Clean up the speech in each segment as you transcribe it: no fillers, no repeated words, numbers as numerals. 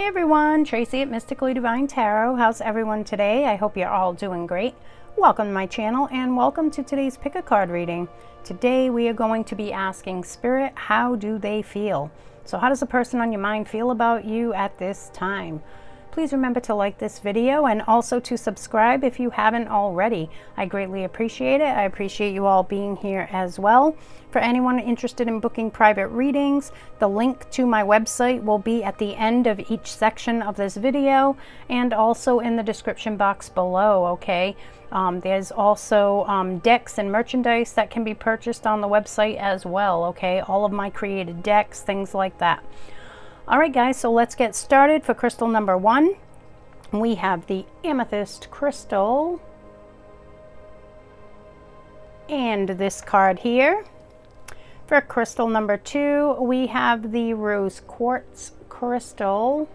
Hey everyone, Tracy at Mystically Divine Tarot. How's everyone today? I hope you're all doing great. Welcome to my channel and welcome to today's pick a card reading. Today we are going to be asking Spirit, how do they feel? So how does the person on your mind feel about you at this time? Please remember to like this video and also to subscribe if you haven't already. I greatly appreciate it. I appreciate you all being here as well. For anyone interested in booking private readings, the link to my website will be at the end of each section of this video and also in the description box below, okay? There's also decks and merchandise that can be purchased on the website as well, okay? All of my created decks, things like that. All right, guys, so let's get started. For crystal number one, we have the amethyst crystal. And this card here. For crystal number two, we have the rose quartz crystal.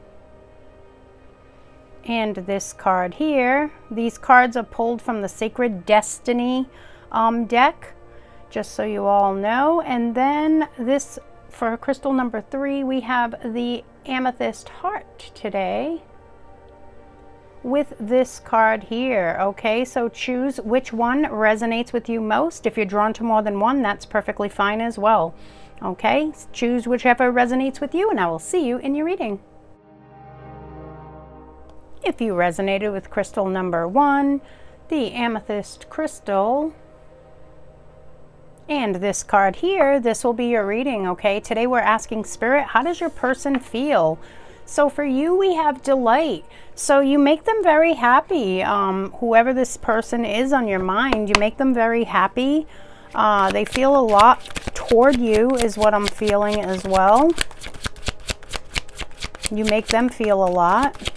And this card here. These cards are pulled from the Sacred Destiny deck, just so you all know. And then this for crystal number three, we have the amethyst heart today with this card here, okay? So choose which one resonates with you most. If you're drawn to more than one, that's perfectly fine as well, okay? Choose whichever resonates with you, and I will see you in your reading. If you resonated with crystal number one, the amethyst crystal, and this card here, this will be your reading, okay? Today we're asking Spirit, how does your person feel? So for you, we have delight. So you make them very happy. Whoever this person is on your mind, you make them very happy. They feel a lot toward you is what I'm feeling as well. You make them feel a lot.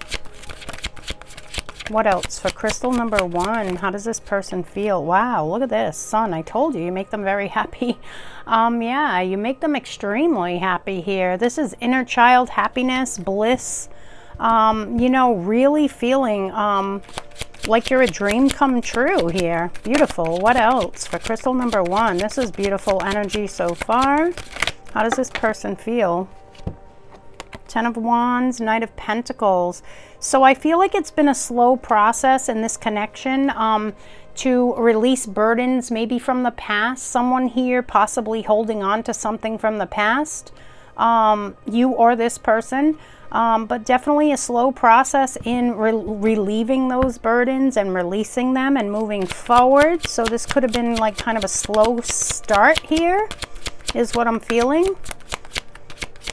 What else? For crystal number one, how does this person feel? Wow, look at this. Sun, I told you, you make them very happy. Yeah, you make them extremely happy here. This is inner child happiness, bliss. You know, really feeling like you're a dream come true here. Beautiful. What else? For crystal number one, this is beautiful energy so far. How does this person feel? Ten of Wands, Knight of Pentacles. So I feel like it's been a slow process in this connection to release burdens maybe from the past. Someone here possibly holding on to something from the past, you or this person, but definitely a slow process in relieving those burdens and releasing them and moving forward. So this could have been like kind of a slow start here is what I'm feeling.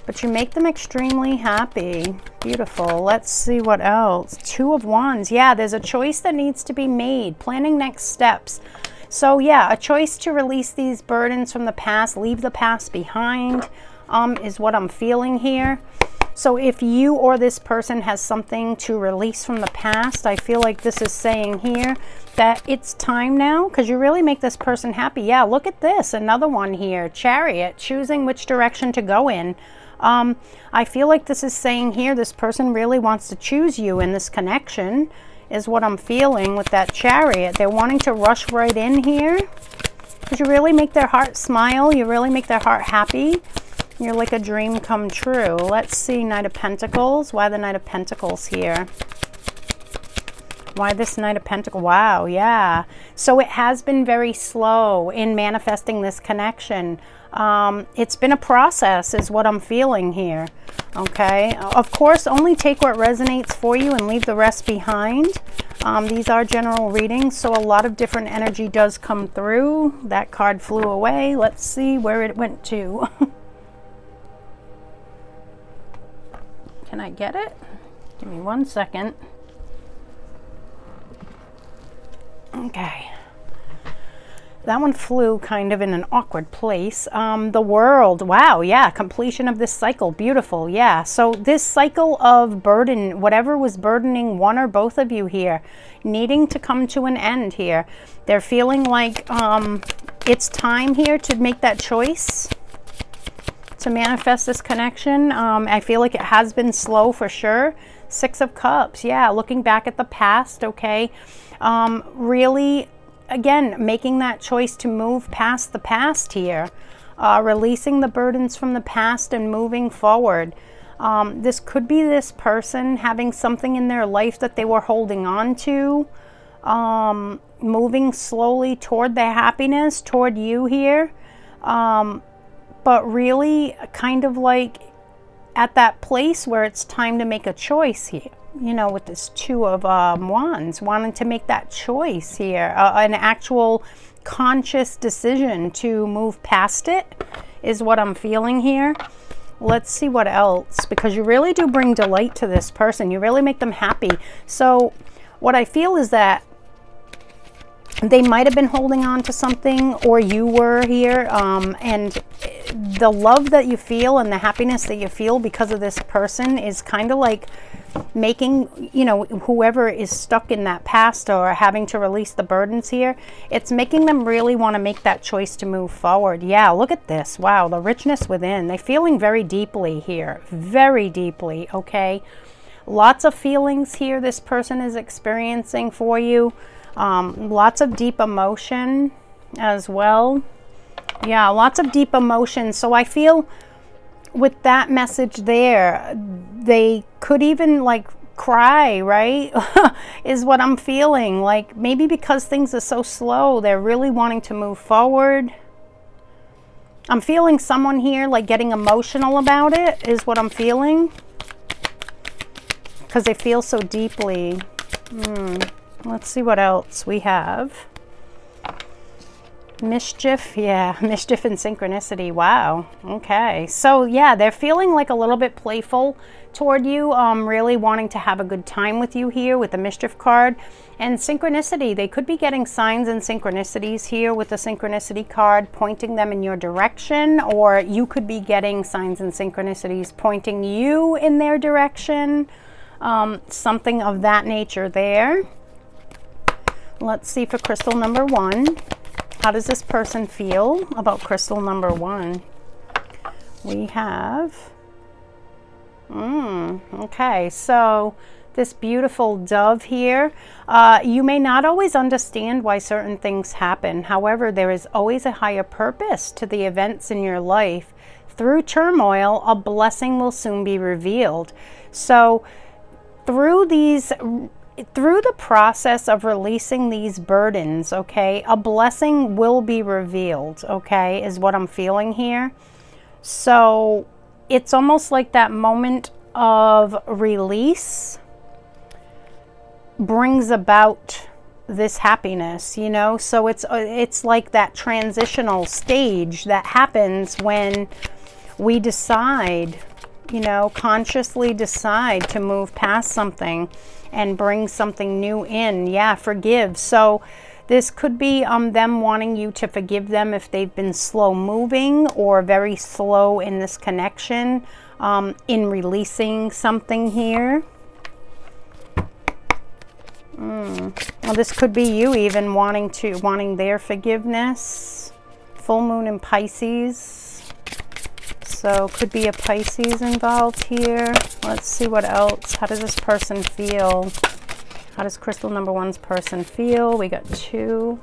But you make them extremely happy. Beautiful. Let's see what else. Two of Wands. Yeah, there's a choice that needs to be made. Planning next steps. So yeah, a choice to release these burdens from the past. Leave the past behind is what I'm feeling here. So if you or this person has something to release from the past, I feel like this is saying here that it's time now, because you really make this person happy. Yeah, look at this. Another one here. Chariot. Choosing which direction to go in. I feel like this is saying here this person really wants to choose you in this connection is what I'm feeling with that Chariot. They're wanting to rush right in here because you really make their heart smile. You really make their heart happy. You're like a dream come true. Let's see. Knight of Pentacles. Why the Knight of Pentacles here? Why this Knight of Pentacles? Wow, yeah. So it has been very slow in manifesting this connection. It's been a process is what I'm feeling here, okay? Of course, only take what resonates for you and leave the rest behind. These are general readings, so a lot of different energy does come through. That card flew away. Let's see where it went to. Can I get it? Give me one second. Okay. That one flew kind of in an awkward place. The world. Wow. Yeah. Completion of this cycle. Beautiful. Yeah. So this cycle of burden, whatever was burdening one or both of you here, needing to come to an end here. They're feeling like it's time here to make that choice to manifest this connection. I feel like it has been slow for sure. Six of Cups. Yeah. Looking back at the past. Okay. Really, again, making that choice to move past the past here, releasing the burdens from the past and moving forward. This could be this person having something in their life that they were holding on to, moving slowly toward their happiness, toward you here, but really kind of like at that place where it's time to make a choice here, you know, with this Two of Wands, wanting to make that choice here, an actual conscious decision to move past it is what I'm feeling here. Let's see what else, because you really do bring delight to this person. You really make them happy. So what I feel is that they might have been holding on to something, or you were here, and the love that you feel and the happiness that you feel because of this person is kind of like making, you know, whoever is stuck in that past or having to release the burdens here, it's making them really want to make that choice to move forward. Yeah, look at this. Wow, the richness within. They're feeling very deeply here, very deeply, okay? Lots of feelings here this person is experiencing for you. Lots of deep emotion as well. Yeah, lots of deep emotion. So I feel with that message there, they could even like cry, right? Is what I'm feeling. Like maybe because things are so slow, they're really wanting to move forward. I'm feeling someone here like getting emotional about it is what I'm feeling, because they feel so deeply. Let's see what else we have. Mischief, yeah, mischief and synchronicity. Wow, okay. So yeah, they're feeling like a little bit playful toward you, really wanting to have a good time with you here with the mischief card. And synchronicity, they could be getting signs and synchronicities here with the synchronicity card pointing them in your direction, or you could be getting signs and synchronicities pointing you in their direction, something of that nature there. Let's see for crystal number one. How does this person feel about crystal number one? We have... okay, so this beautiful dove here. You may not always understand why certain things happen. However, there is always a higher purpose to the events in your life. Through turmoil, a blessing will soon be revealed. So through the process of releasing these burdens, okay, a blessing will be revealed, okay, is what I'm feeling here. So it's almost like that moment of release brings about this happiness, you know. So it's like that transitional stage that happens when we decide, you know, consciously decide to move past something and bring something new in. Yeah, forgive. So this could be them wanting you to forgive them if they've been slow moving or very slow in this connection, in releasing something here. Well, this could be you even wanting their forgiveness. Full moon in Pisces. So could be a Pisces involved here. Let's see what else. How does this person feel? How does crystal number one's person feel? We got two.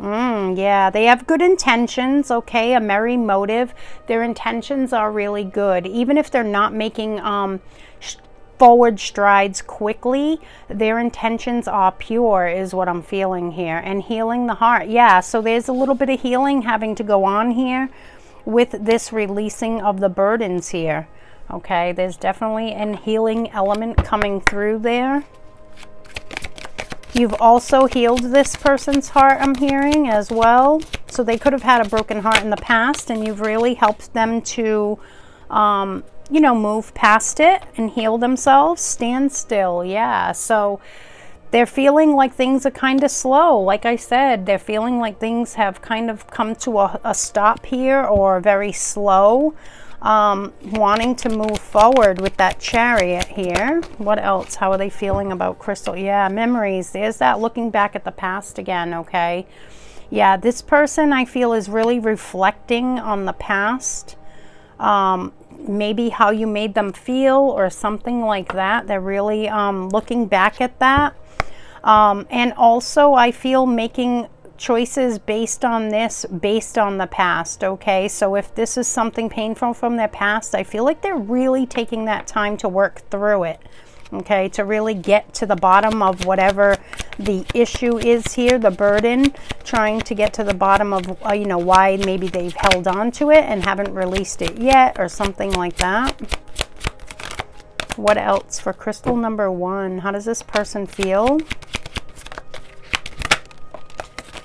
Yeah, they have good intentions, okay, a merry motive. Their intentions are really good. Even if they're not making forward strides quickly, their intentions are pure is what I'm feeling here. And healing the heart. Yeah, so there's a little bit of healing having to go on here with this releasing of the burdens here, okay? There's definitely an healing element coming through there. You've also healed this person's heart, I'm hearing, as well. So they could have had a broken heart in the past, and you've really helped them to, you know, move past it and heal themselves. Stand still, yeah. So they're feeling like things are kind of slow. Like I said, they're feeling like things have kind of come to a stop here, or very slow, wanting to move forward with that Chariot here. What else? How are they feeling about crystal? Yeah, memories. There's that looking back at the past again, okay? Yeah, this person I feel is really reflecting on the past. Maybe how you made them feel or something like that. They're really looking back at that. And also I feel making choices based on this, based on the past, okay? So if this is something painful from their past, I feel like they're really taking that time to work through it, okay? To really get to the bottom of whatever the issue is here, the burden, trying to get to the bottom of, you know, why maybe they've held on to it and haven't released it yet or something like that. What else for crystal number one? How does this person feel?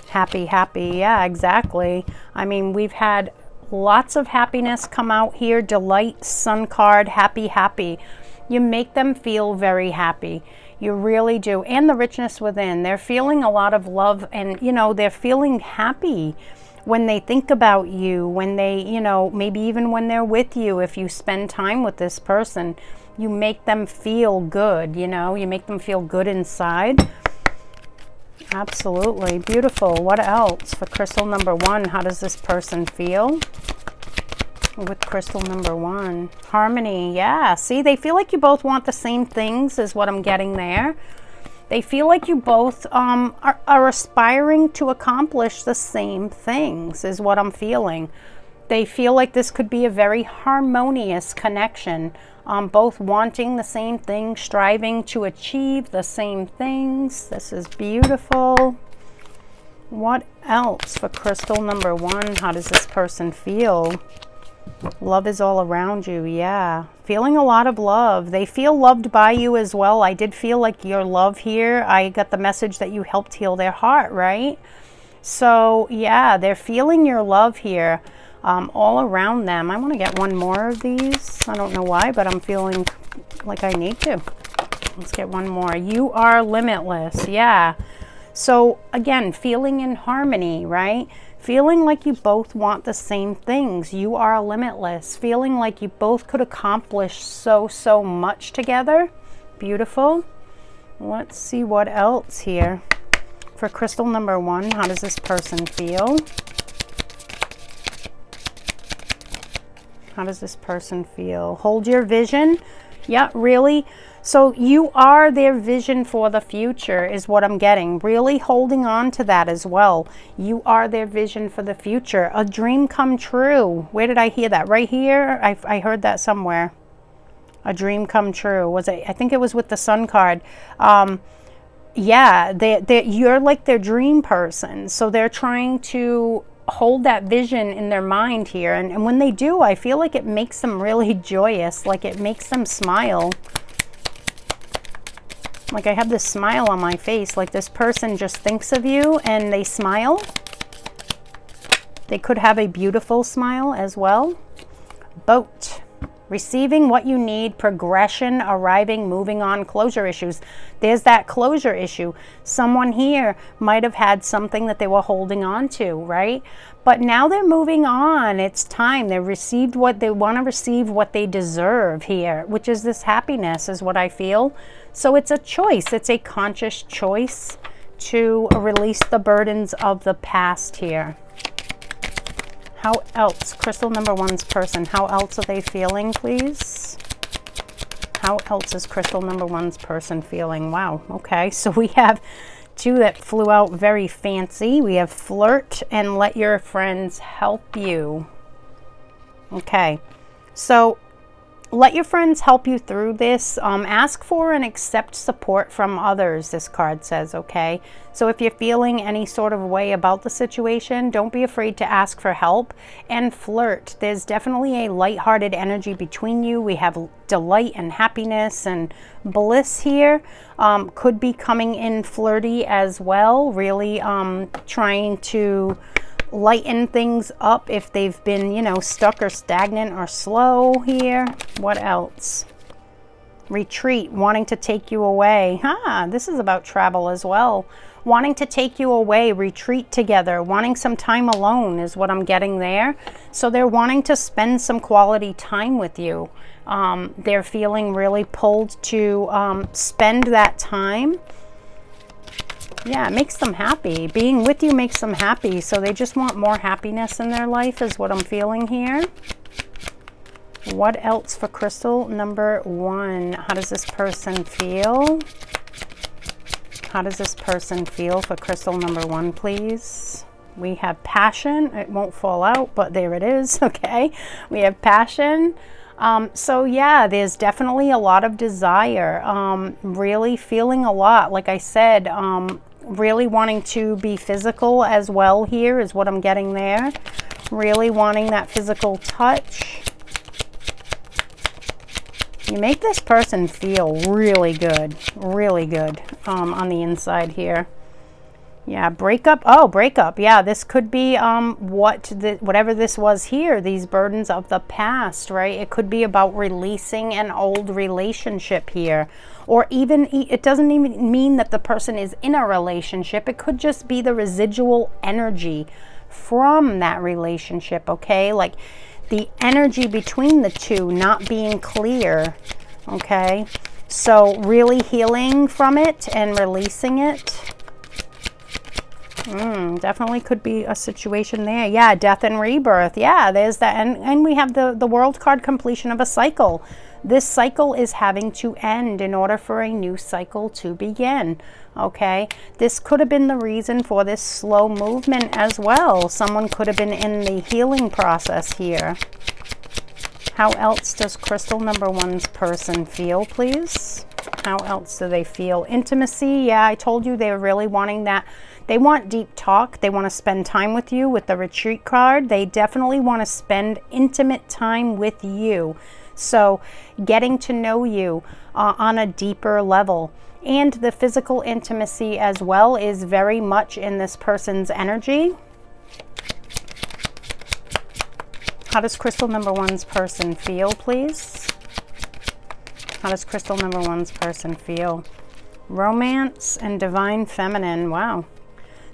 Happy, happy. Yeah, exactly. I mean, we've had lots of happiness come out here. Delight, sun card, happy, happy. You make them feel very happy. You really do. And the richness within. They're feeling a lot of love and, you know, they're feeling happy when they think about you, when they, you know, maybe even when they're with you, if you spend time with this person. You make them feel good, you know. You make them feel good inside. Absolutely. Beautiful. What else for crystal number one? How does this person feel with crystal number one? Harmony. Yeah. See, they feel like you both want the same things is what I'm getting there. They feel like you both are aspiring to accomplish the same things is what I'm feeling. They feel like this could be a very harmonious connection. Both wanting the same thing, striving to achieve the same things. This is beautiful. What else for crystal number one? How does this person feel? Love is all around you. Yeah, feeling a lot of love. They feel loved by you as well. I did feel like your love here. I got the message that you helped heal their heart, right? So yeah, they're feeling your love here. All around them. I want to get one more of these. I don't know why, but I'm feeling like I need to. Let's get one more. You are limitless. Yeah. So again, feeling in harmony, right? Feeling like you both want the same things. You are limitless. Feeling like you both could accomplish so, so much together. Beautiful. Let's see what else here. For crystal number one, how does this person feel? How does this person feel? Hold your vision. Yeah, really. So you are their vision for the future is what I'm getting. Really holding on to that as well. You are their vision for the future. A dream come true. Where did I hear that? Right here? I heard that somewhere. A dream come true. Was it? I think it was with the sun card. Yeah, you're like their dream person. So they're trying to hold that vision in their mind here, and when they do, I feel like it makes them really joyous, like it makes them smile. Like I have this smile on my face, like this person just thinks of you and they smile. They could have a beautiful smile as well. Boat. Receiving what you need, progression, arriving, moving on, closure issues. There's that closure issue. Someone here might have had something that they were holding on to, right? But now they're moving on. It's time. They received what they want to receive, what they deserve here, which is this happiness is what I feel. So it's a choice. It's a conscious choice to release the burdens of the past here. How else? Crystal number one's person. How else are they feeling, please? How else is crystal number one's person feeling? Wow. Okay. So we have two that flew out very fancy. We have flirt and let your friends help you. Okay. So let your friends help you through this. Ask for and accept support from others, this card says, okay? So if you're feeling any sort of way about the situation, don't be afraid to ask for help and flirt. There's definitely a lighthearted energy between you. We have delight and happiness and bliss here. Could be coming in flirty as well, really trying to lighten things up if they've been, you know, stuck or stagnant or slow here. What else? Retreat, wanting to take you away. This is about travel as well. Wanting to take you away, retreat together, wanting some time alone is what I'm getting there. So they're wanting to spend some quality time with you. They're feeling really pulled to spend that time. Yeah, it makes them happy. Being with you makes them happy. So they just want more happiness in their life is what I'm feeling here. What else for crystal number one? How does this person feel? How does this person feel for crystal number one, please? We have passion. It won't fall out, but there it is. Okay, we have passion. So yeah, there's definitely a lot of desire, really feeling a lot, like I said, really wanting to be physical as well. Here is what I'm getting there, really wanting that physical touch. You make this person feel really good on the inside here. Yeah, breakup. Oh, breakup. Yeah, this could be whatever this was here, these burdens of the past, right? It could be about releasing an old relationship here. Or even, it doesn't even mean that the person is in a relationship. It could just be the residual energy from that relationship, okay? Like the energy between the two not being clear, okay? So really healing from it and releasing it. Definitely could be a situation there. Yeah, death and rebirth. Yeah, there's that. And we have the world card, completion of a cycle. This cycle is having to end in order for a new cycle to begin. Okay, this could have been the reason for this slow movement as well. Someone could have been in the healing process here. How else does crystal number one's person feel, please? How else do they feel? Intimacy. Yeah, I told you they were really wanting that. They want deep talk. They want to spend time with you with the retreat card. They definitely want to spend intimate time with you. So getting to know you on a deeper level. And the physical intimacy as well is very much in this person's energy. How does crystal number one's person feel, please? How does crystal number one's person feel? Romance and divine feminine. Wow.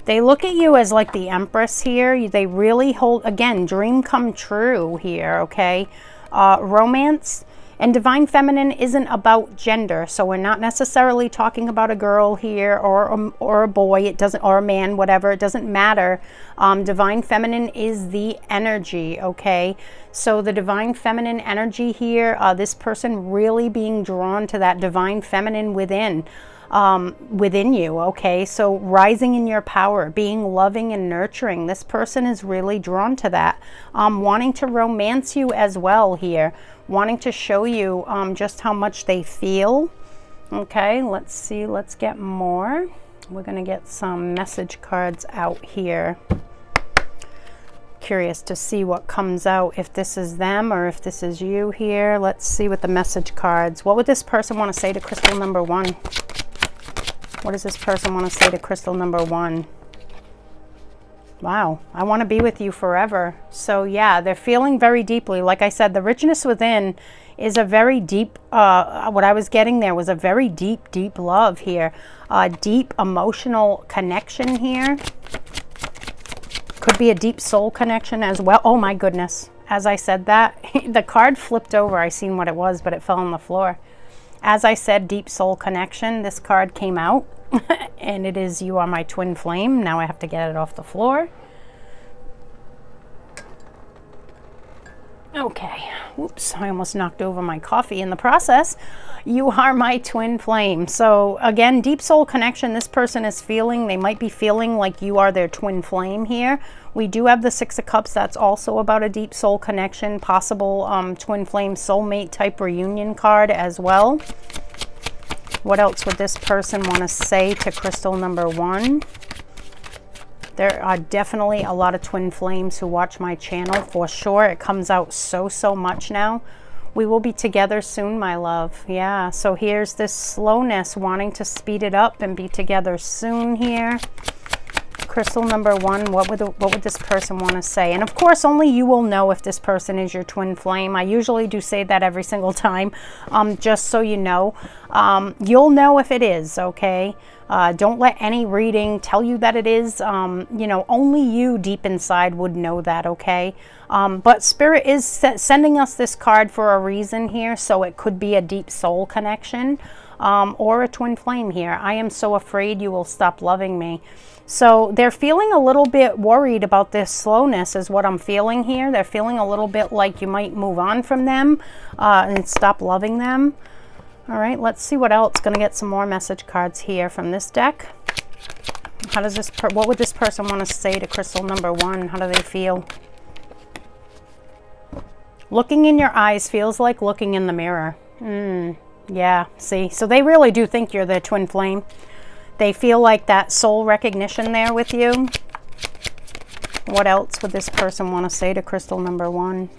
They look at you as like the Empress here. They really hold, again, dream come true here, okay? Romance and divine feminine isn't about gender. So we're not necessarily talking about a girl here or a boy. It doesn't, or a man, whatever. It doesn't matter. Divine feminine is the energy, okay? So the divine feminine energy here, this person really being drawn to that divine feminine within. Within you, okay? So rising in your power, being loving and nurturing. This person is really drawn to that. Wanting to romance you as well here. Wanting to show you just how much they feel. Okay, let's see. Let's get more. We're going to get some message cards out here. Curious to see what comes out, if this is them or if this is you here. Let's see what the message cards. What would this person want to say to crystal number one? What does this person want to say to crystal number one? Wow, I want to be with you forever. So yeah, they're feeling very deeply. Like I said, the richness within is a very deep, what I was getting there was a very deep, deep love here. Deep emotional connection here. Could be a deep soul connection as well. Oh my goodness. As I said that, the card flipped over. I seen what it was, but it fell on the floor. As I said, deep soul connection, this card came out and it is you are my twin flame. Now I have to get it off the floor. Okay, whoops, I almost knocked over my coffee in the process. You are my twin flame. So again, deep soul connection, this person is feeling, they might be feeling like you are their twin flame here. We do have the Six of Cups. That's also about a deep soul connection, possible twin flame soulmate type reunion card as well. What else would this person want to say to crystal number one? There are definitely a lot of twin flames who watch my channel for sure. It comes out so much now. We will be together soon, my love. Yeah, so here's this slowness, wanting to speed it up and be together soon here. Crystal number one, what would this person want to say? And of course, only you will know if this person is your twin flame. I usually do say that every single time, just so you know. You'll know if it is, okay? Don't let any reading tell you that it is. You know, only you deep inside would know that, okay? But Spirit is sending us this card for a reason here, so it could be a deep soul connection or a twin flame here. I am so afraid you will stop loving me. So they're feeling a little bit worried about this slowness is what I'm feeling here. They're feeling a little bit like you might move on from them and stop loving them. All right, let's see what else. Going to get some more message cards here from this deck. How does this? What would this person want to say to crystal number one? How do they feel? Looking in your eyes feels like looking in the mirror. Yeah, see? So they really do think you're their twin flame. They feel like that soul recognition there with you. What else would this person want to say to crystal number one?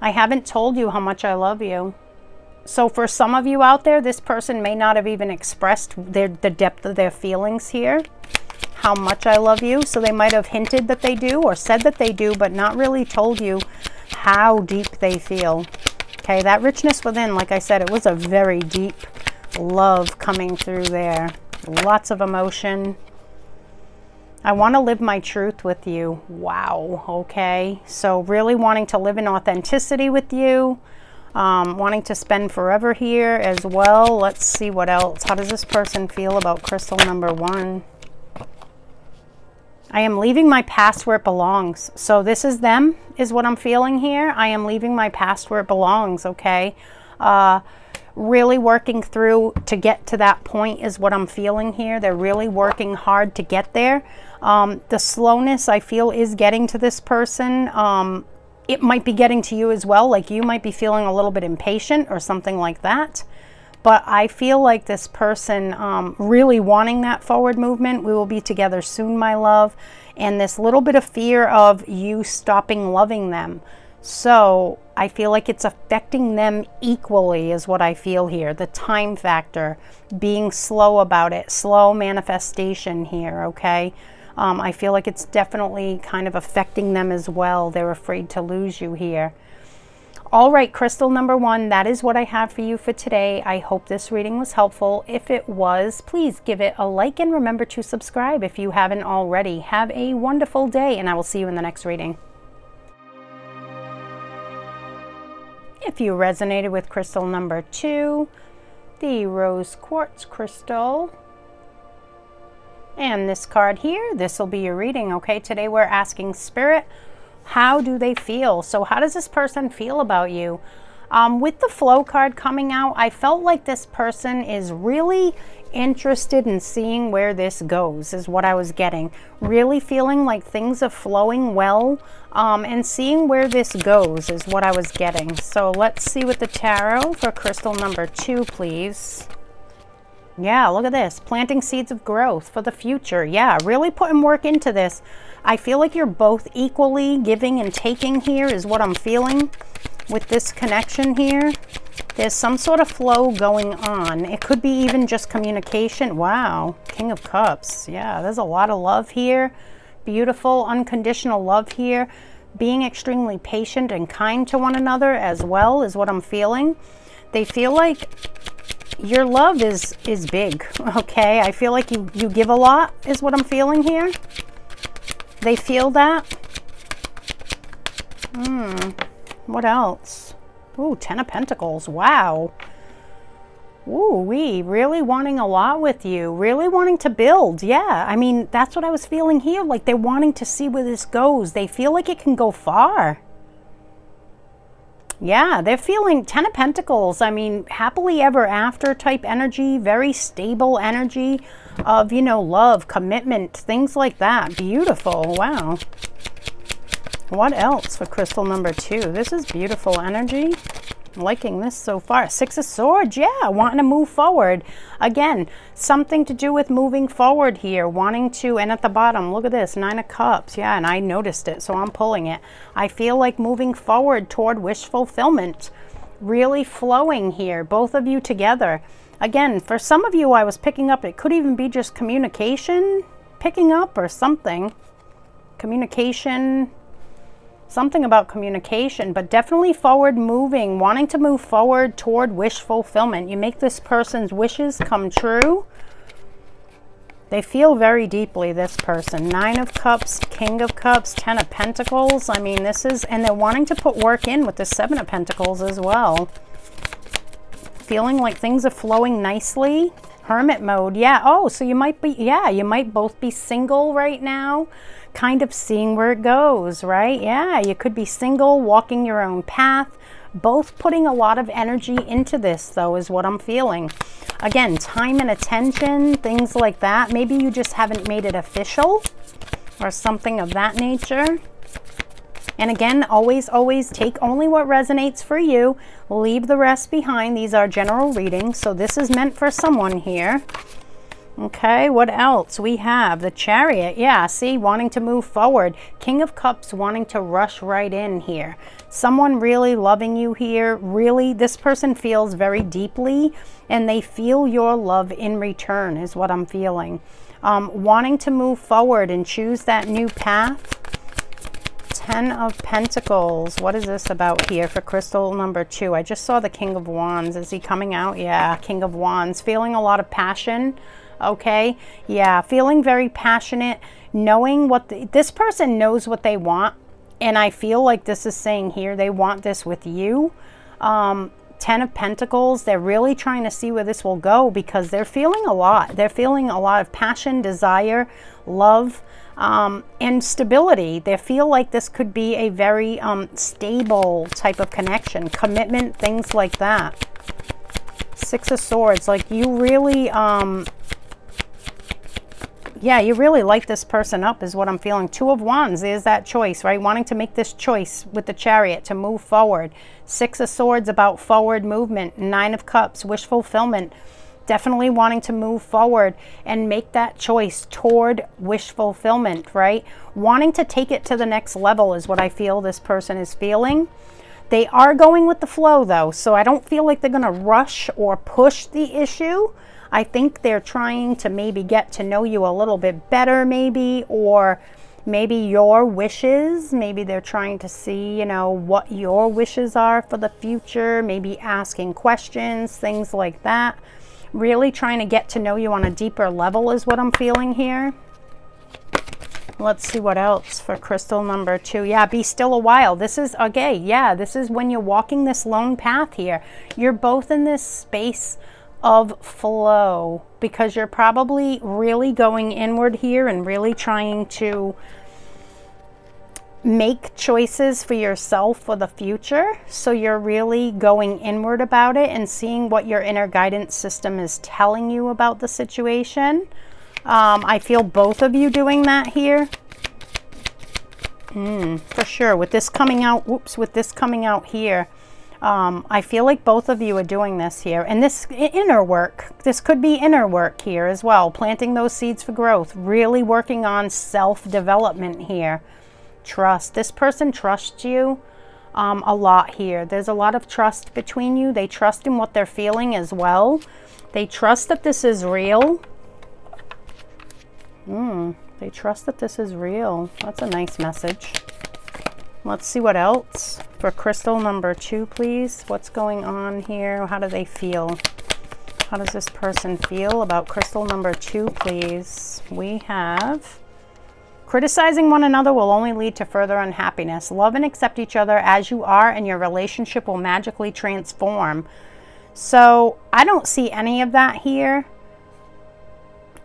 I haven't told you how much I love you. So for some of you out there, this person may not have even expressed the depth of their feelings here. How much I love you. So they might have hinted that they do or said that they do, but not really told you how deep they feel. Okay, that richness within, like I said, it was a very deep love coming through there. Lots of emotion. I want to live my truth with you. Wow, okay. So really wanting to live in authenticity with you. Wanting to spend forever here as well. Let's see what else. How does this person feel about crystal number one? I am leaving my past where it belongs. So this is them, is what I'm feeling here. I am leaving my past where it belongs, okay? Really working through to get to that point is what I'm feeling here. They're really working hard to get there. The slowness I feel is getting to this person. It might be getting to you as well. Like you might be feeling a little bit impatient or something like that. But I feel like this person really wanting that forward movement. We will be together soon, my love. And this little bit of fear of you stopping loving them. So I feel like it's affecting them equally is what I feel here. The time factor, being slow about it, slow manifestation here, okay? I feel like it's definitely kind of affecting them as well. They're afraid to lose you here. All right, crystal number one, that is what I have for you for today. I hope this reading was helpful. If it was, please give it a like and remember to subscribe if you haven't already. Have a wonderful day and I will see you in the next reading. If you resonated with crystal number two, the rose quartz crystal, and this card here, this will be your reading, okay? Today we're asking Spirit, how do they feel? So how does this person feel about you? With the flow card coming out, I felt like this person is really interested in seeing where this goes is what I was getting. Really feeling like things are flowing well and seeing where this goes is what I was getting. So let's see with the tarot for crystal number two, please. Yeah, look at this. Planting seeds of growth for the future. Yeah, really putting work into this. I feel like you're both equally giving and taking here is what I'm feeling with this connection here. There's some sort of flow going on. It could be even just communication. Wow, King of Cups. Yeah, there's a lot of love here. Beautiful, unconditional love here. Being extremely patient and kind to one another as well is what I'm feeling. They feel like your love is big, okay? I feel like you give a lot is what I'm feeling here. They feel that. What else? Ooh, 10 of Pentacles. Wow. Ooh, we really wanting a lot with you. Really wanting to build. Yeah, I mean, that's what I was feeling here. Like they're wanting to see where this goes. They feel like it can go far. Yeah, they're feeling 10 of Pentacles. I mean, happily ever after type energy, very stable energy of, you know, love, commitment, things like that. Beautiful. Wow. What else for crystal number two? This is beautiful energy. I'm liking this so far. Six of Swords. Yeah, wanting to move forward. Again, something to do with moving forward here. Wanting to, and at the bottom, look at this, Nine of Cups. Yeah, and I noticed it, so I'm pulling it. I feel like moving forward toward wish fulfillment. Really flowing here, both of you together. Again, for some of you I was picking up, it could even be just communication, picking up or something. Communication. Something about communication, but definitely forward moving, wanting to move forward toward wish fulfillment. You make this person's wishes come true. They feel very deeply, this person. Nine of Cups, King of Cups, Ten of Pentacles. I mean, this is, and they're wanting to put work in with the Seven of Pentacles as well. Feeling like things are flowing nicely. Hermit mode. Yeah. Oh, so you might be, yeah, you might both be single right now. Kind of seeing where it goes, right? Yeah, you could be single, walking your own path, Both putting a lot of energy into this, though, is what I'm feeling. Again, time and attention, things like that. Maybe you just haven't made it official or something of that nature. And again, always, always take only what resonates for you. Leave the rest behind. These are general readings, so this is meant for someone here. Okay, what else? We have the Chariot. Yeah, see, wanting to move forward. King of Cups, wanting to rush right in here. Someone really loving you here. Really, this person feels very deeply, and they feel your love in return is what I'm feeling. Wanting to move forward and choose that new path. Ten of Pentacles. What is this about here for crystal number 2? I just saw the King of Wands. Is he coming out? Yeah, King of Wands. Feeling a lot of passion. Okay, yeah, feeling very passionate, knowing what this person knows what they want, and I feel like this is saying here they want this with you. Ten of Pentacles, they're really trying to see where this will go because they're feeling a lot. They're feeling a lot of passion, desire, love, and stability. They feel like this could be a very stable type of connection, commitment, things like that. Six of Swords, like you really... yeah, you really like this person up is what I'm feeling. Two of Wands is that choice, right? Wanting to make this choice with the Chariot to move forward. Six of Swords about forward movement. Nine of Cups, wish fulfillment. Definitely wanting to move forward and make that choice toward wish fulfillment, right? Wanting to take it to the next level is what I feel this person is feeling. They are going with the flow though, so I don't feel like they're going to rush or push the issue. I think they're trying to maybe get to know you a little bit better maybe, or maybe your wishes. Maybe they're trying to see, you know, what your wishes are for the future, maybe asking questions, things like that. Really trying to get to know you on a deeper level is what I'm feeling here. Let's see what else for crystal number 2. Yeah, be still a while. This is, okay, yeah, this is when you're walking this lone path here. You're both in this space of flow because you're probably really going inward here and really trying to make choices for yourself for the future. So you're really going inward about it and seeing what your inner guidance system is telling you about the situation. I feel both of you doing that here. For sure, with this coming out, whoops, with this coming out here. I feel like both of you are doing this here. And this inner work, this could be inner work here as well. Planting those seeds for growth. Really working on self-development here. Trust. This person trusts you a lot here. There's a lot of trust between you. They trust in what they're feeling as well. They trust that this is real. They trust that this is real. That's a nice message. Let's see what else for crystal number 2, please. What's going on here? How do they feel? How does this person feel about crystal number 2, please? We have criticizing one another will only lead to further unhappiness. Love and accept each other as you are, and your relationship will magically transform. So I don't see any of that here.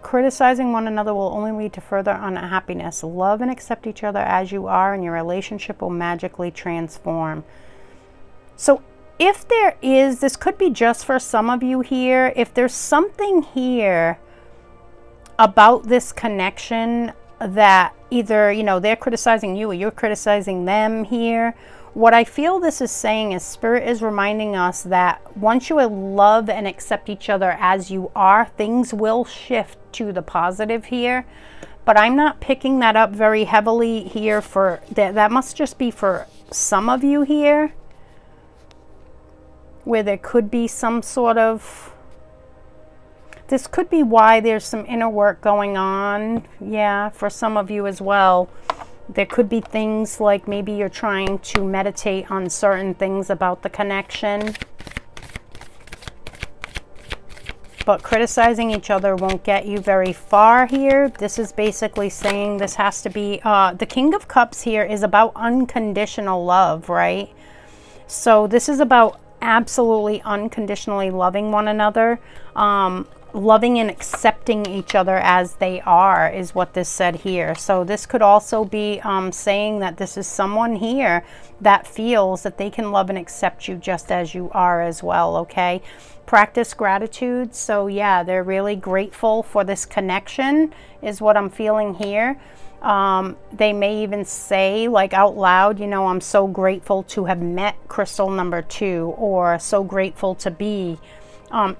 Criticizing one another will only lead to further unhappiness. Love and accept each other as you are, and your relationship will magically transform. So if there is, this could be just for some of you here, if there's something here about this connection that either, you know, they're criticizing you or you're criticizing them here. What I feel this is saying is Spirit is reminding us that once you love and accept each other as you are, things will shift to the positive here. But I'm not picking that up very heavily here for, that must just be for some of you here. Where there could be some sort of, this could be why there's some inner work going on. Yeah, for some of you as well. There could be things like maybe you're trying to meditate on certain things about the connection. But criticizing each other won't get you very far here. This is basically saying this has to be... the King of Cups here is about unconditional love, right? So this is about absolutely unconditionally loving one another. loving and accepting each other as they are is what this said here. So this could also be saying that this is someone here that feels that they can love and accept you just as you are as well, okay? Practice gratitude. So yeah, they're really grateful for this connection is what I'm feeling here. They may even say, like, out loud, you know, I'm so grateful to have met crystal number 2, or so grateful to be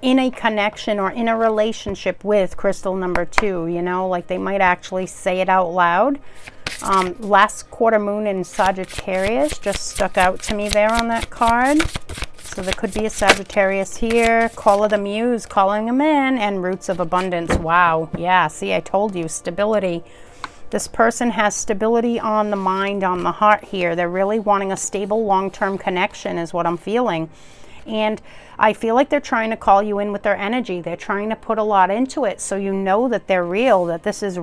in a connection or in a relationship with crystal number 2, you know, like they might actually say it out loud. Last quarter moon in Sagittarius just stuck out to me there on that card. So there could be a Sagittarius here. Call of the Muse, calling them in, and Roots of Abundance. Wow. Yeah, see, I told you, stability. This person has stability on the mind, on the heart here. They're really wanting a stable long-term connection is what I'm feeling. And I feel like they're trying to call you in with their energy. They're trying to put a lot into it so you know that they're real, that this is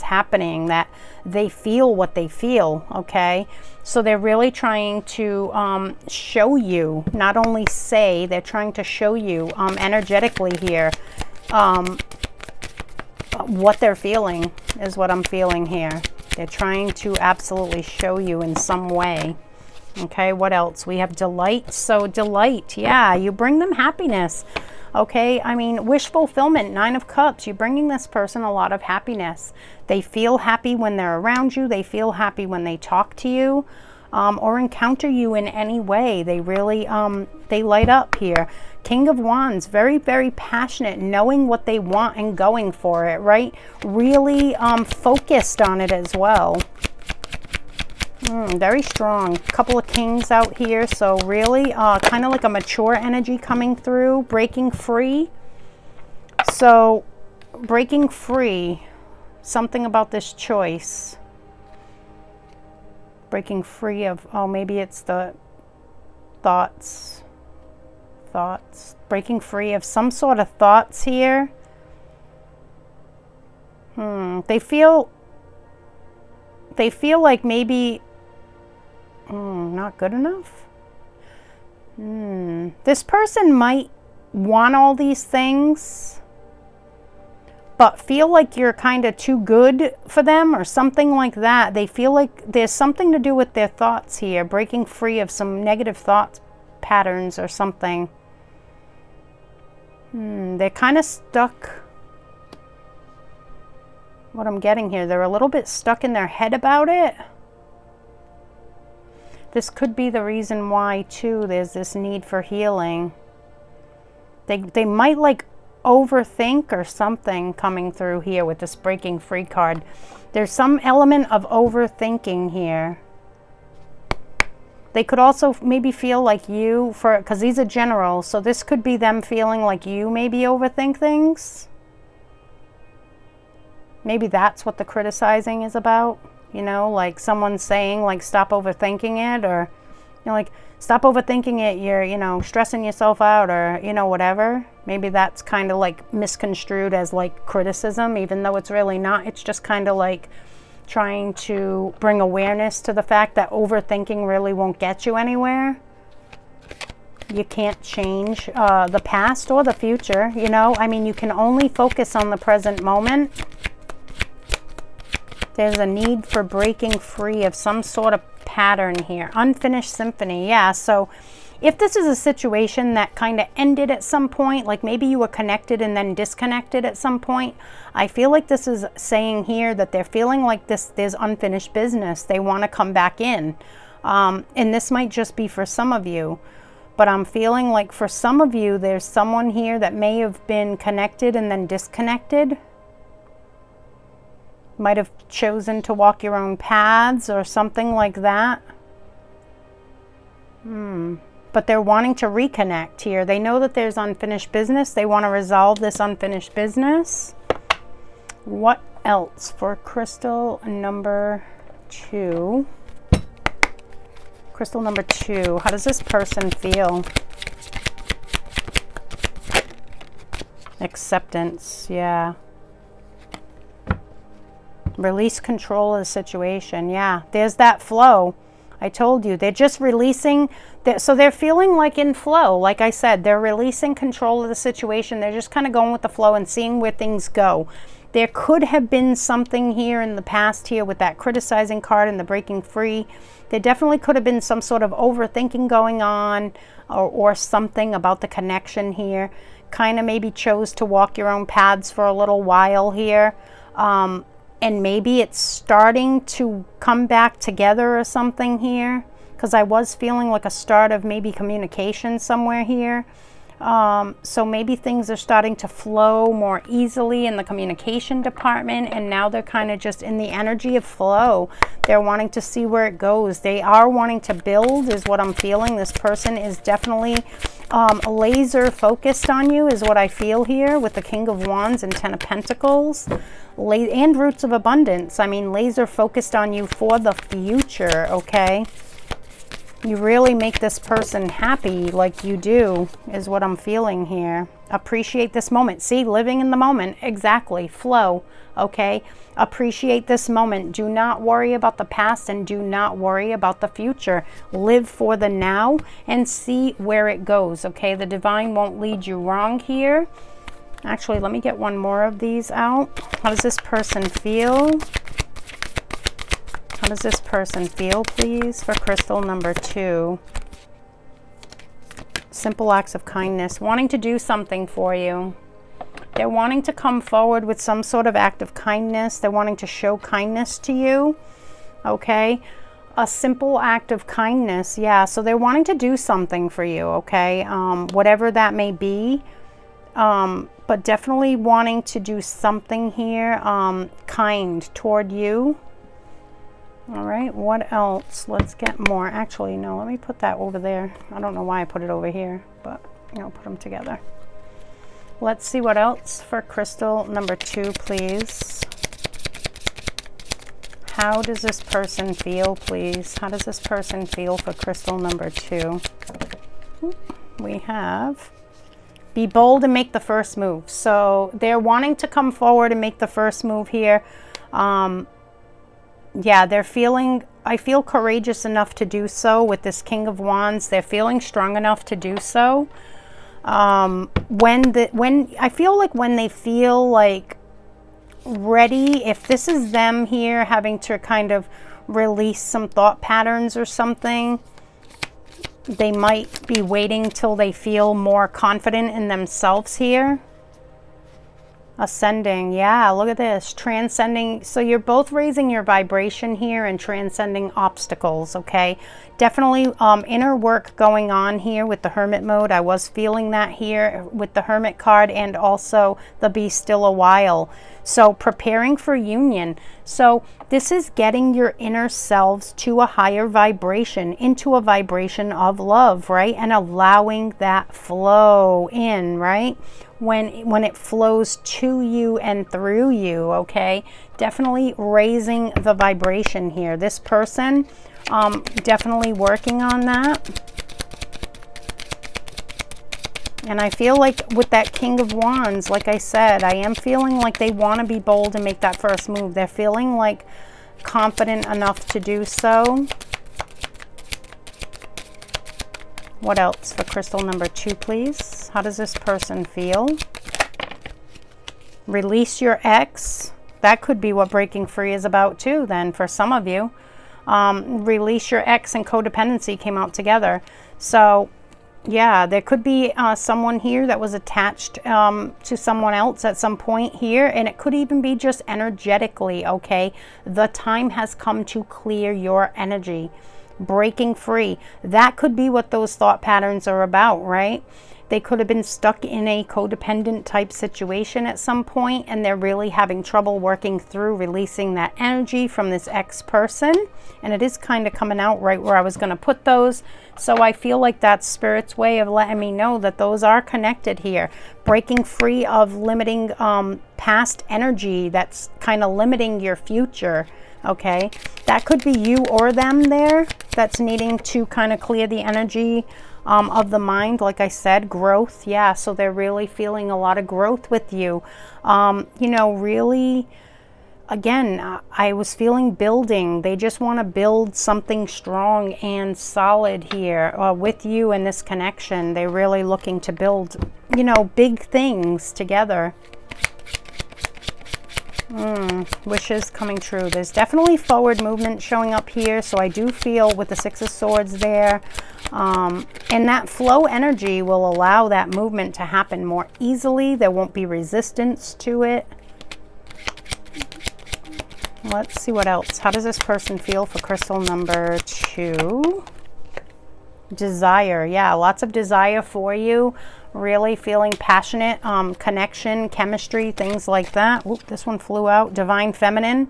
happening, that they feel what they feel, okay? So they're really trying to show you, not only say, they're trying to show you energetically here what they're feeling is what I'm feeling here. They're trying to absolutely show you in some way. Okay, what else? We have delight. So delight, yeah, you bring them happiness. Okay, I mean, wish fulfillment, 9 of Cups. You're bringing this person a lot of happiness. They feel happy when they're around you. They feel happy when they talk to you or encounter you in any way. They really, they light up here. King of Wands, very, very passionate, knowing what they want and going for it, right? Really focused on it as well. Very strong. Couple of Kings out here. So really kind of like a mature energy coming through, breaking free. So breaking free, something about this choice. Breaking free of, oh, maybe it's the thoughts. Thoughts. Breaking free of some sort of thoughts here. They feel like maybe not good enough. This person might want all these things, but feel like you're kind of too good for them or something like that. They feel like there's something to do with their thoughts here, breaking free of some negative thought patterns or something. They're kind of stuck. What I'm getting here, they're a little bit stuck in their head about it. This could be the reason why, too, there's this need for healing. They might, like, overthink or something coming through here with this breaking free card. There's some element of overthinking here. They could also maybe feel like you, because these are general, so this could be them feeling like you maybe overthink things. Maybe that's what the criticizing is about. You know, like someone saying, like, stop overthinking it, or, you know, like, stop overthinking it, you're, you know, stressing yourself out, or, you know, whatever. Maybe that's kind of like misconstrued as like criticism, even though it's really not. It's just kind of like trying to bring awareness to the fact that overthinking really won't get you anywhere. You can't change the past or the future, you know. I mean, you can only focus on the present moment. There's a need for breaking free of some sort of pattern here. Unfinished symphony, yeah. So if this is a situation that kind of ended at some point, like maybe you were connected and then disconnected at some point, I feel like this is saying here that they're feeling like this, there's unfinished business. They want to come back in. And this might just be for some of you. But I'm feeling like for some of you, there's someone here that may have been connected and then disconnected. Might have chosen to walk your own paths or something like that. But they're wanting to reconnect here. They know that there's unfinished business. They want to resolve this unfinished business. What else for crystal number 2? Crystal number 2. How does this person feel? Acceptance, yeah. Release control of the situation. Yeah, there's that flow. I told you, they're just releasing. So they're feeling like in flow. Like I said, they're releasing control of the situation. They're just kind of going with the flow and seeing where things go. There could have been something here in the past here with that criticizing card and the breaking free. There definitely could have been some sort of overthinking going on, or something about the connection here. Kind of maybe chose to walk your own paths for a little while here. And maybe it's starting to come back together or something here. Because I was feeling like a start of maybe communication somewhere here. So maybe things are starting to flow more easily in the communication department, and now they're kind of just in the energy of flow. They're wanting to see where it goes. They are wanting to build, is what I'm feeling. This person is definitely laser focused on you, is what I feel here with the King of Wands and Ten of Pentacles and Roots of Abundance. I mean, laser focused on you for the future, okay? You really make this person happy, like you do, is what I'm feeling here. Appreciate this moment. See, living in the moment. Exactly. Flow. Okay. Appreciate this moment. Do not worry about the past and do not worry about the future. Live for the now and see where it goes. Okay. The divine won't lead you wrong here. Actually, let me get one more of these out. How does this person feel? How does this person feel, please, for crystal number 2? Simple acts of kindness. Wanting to do something for you. They're wanting to come forward with some sort of act of kindness. They're wanting to show kindness to you. Okay? A simple act of kindness. Yeah, so they're wanting to do something for you. Okay? Whatever that may be. But definitely wanting to do something here kind toward you. All right, what else? Let's get more. Actually, no, let me put that over there. I don't know why I put it over here, but you know, put them together. Let's see what else for crystal number 2, please. How does this person feel, please? How does this person feel for crystal number 2? We have... Be bold and make the first move. So they're wanting to come forward and make the first move here. Yeah, they're feeling, I feel courageous enough to do so with this King of Wands. They're feeling strong enough to do so. I feel like when they feel like ready, if this is them here having to kind of release some thought patterns or something, they might be waiting till they feel more confident in themselves here. Ascending. Yeah, look at this. Transcending. So you're both raising your vibration here and transcending obstacles, okay? Definitely inner work going on here with the Hermit mode. I was feeling that here with the Hermit card and also the Be Still a While. So preparing for union. So this is getting your inner selves to a higher vibration, into a vibration of love, right? And allowing that flow in, right? When it flows to you and through you, okay? Definitely raising the vibration here. This person definitely working on that. And I feel like with that King of Wands, like I said, I am feeling like they want to be bold and make that first move. They're feeling like confident enough to do so. What else for crystal number 2, please? How does this person feel? Release your ex. That could be what breaking free is about too then for some of you. Release your ex and codependency came out together. So yeah, there could be someone here that was attached to someone else at some point here, and it could even be just energetically, okay? The time has come to clear your energy. Breaking free. That could be what those thought patterns are about, right? They could have been stuck in a codependent type situation at some point, and they're really having trouble working through releasing that energy from this ex person. And it is kind of coming out right where I was going to put those. So I feel like that's Spirit's way of letting me know that those are connected here. Breaking free of limiting past energy that's kind of limiting your future. Okay, that could be you or them there that's needing to kind of clear the energy of the mind. Like I said, growth. Yeah, so they're really feeling a lot of growth with you. You know, really again, I was feeling building. They just want to build something strong and solid here with you in this connection. They're really looking to build, you know, big things together. Wishes coming true. There's definitely forward movement showing up here, so I do feel with the Six of Swords there, and that flow energy will allow that movement to happen more easily. There won't be resistance to it. Let's see what else. How does this person feel for crystal number 2? Desire. Yeah, lots of desire for you. Really feeling passionate, connection, chemistry, things like that. Oop, this one flew out. Divine Feminine.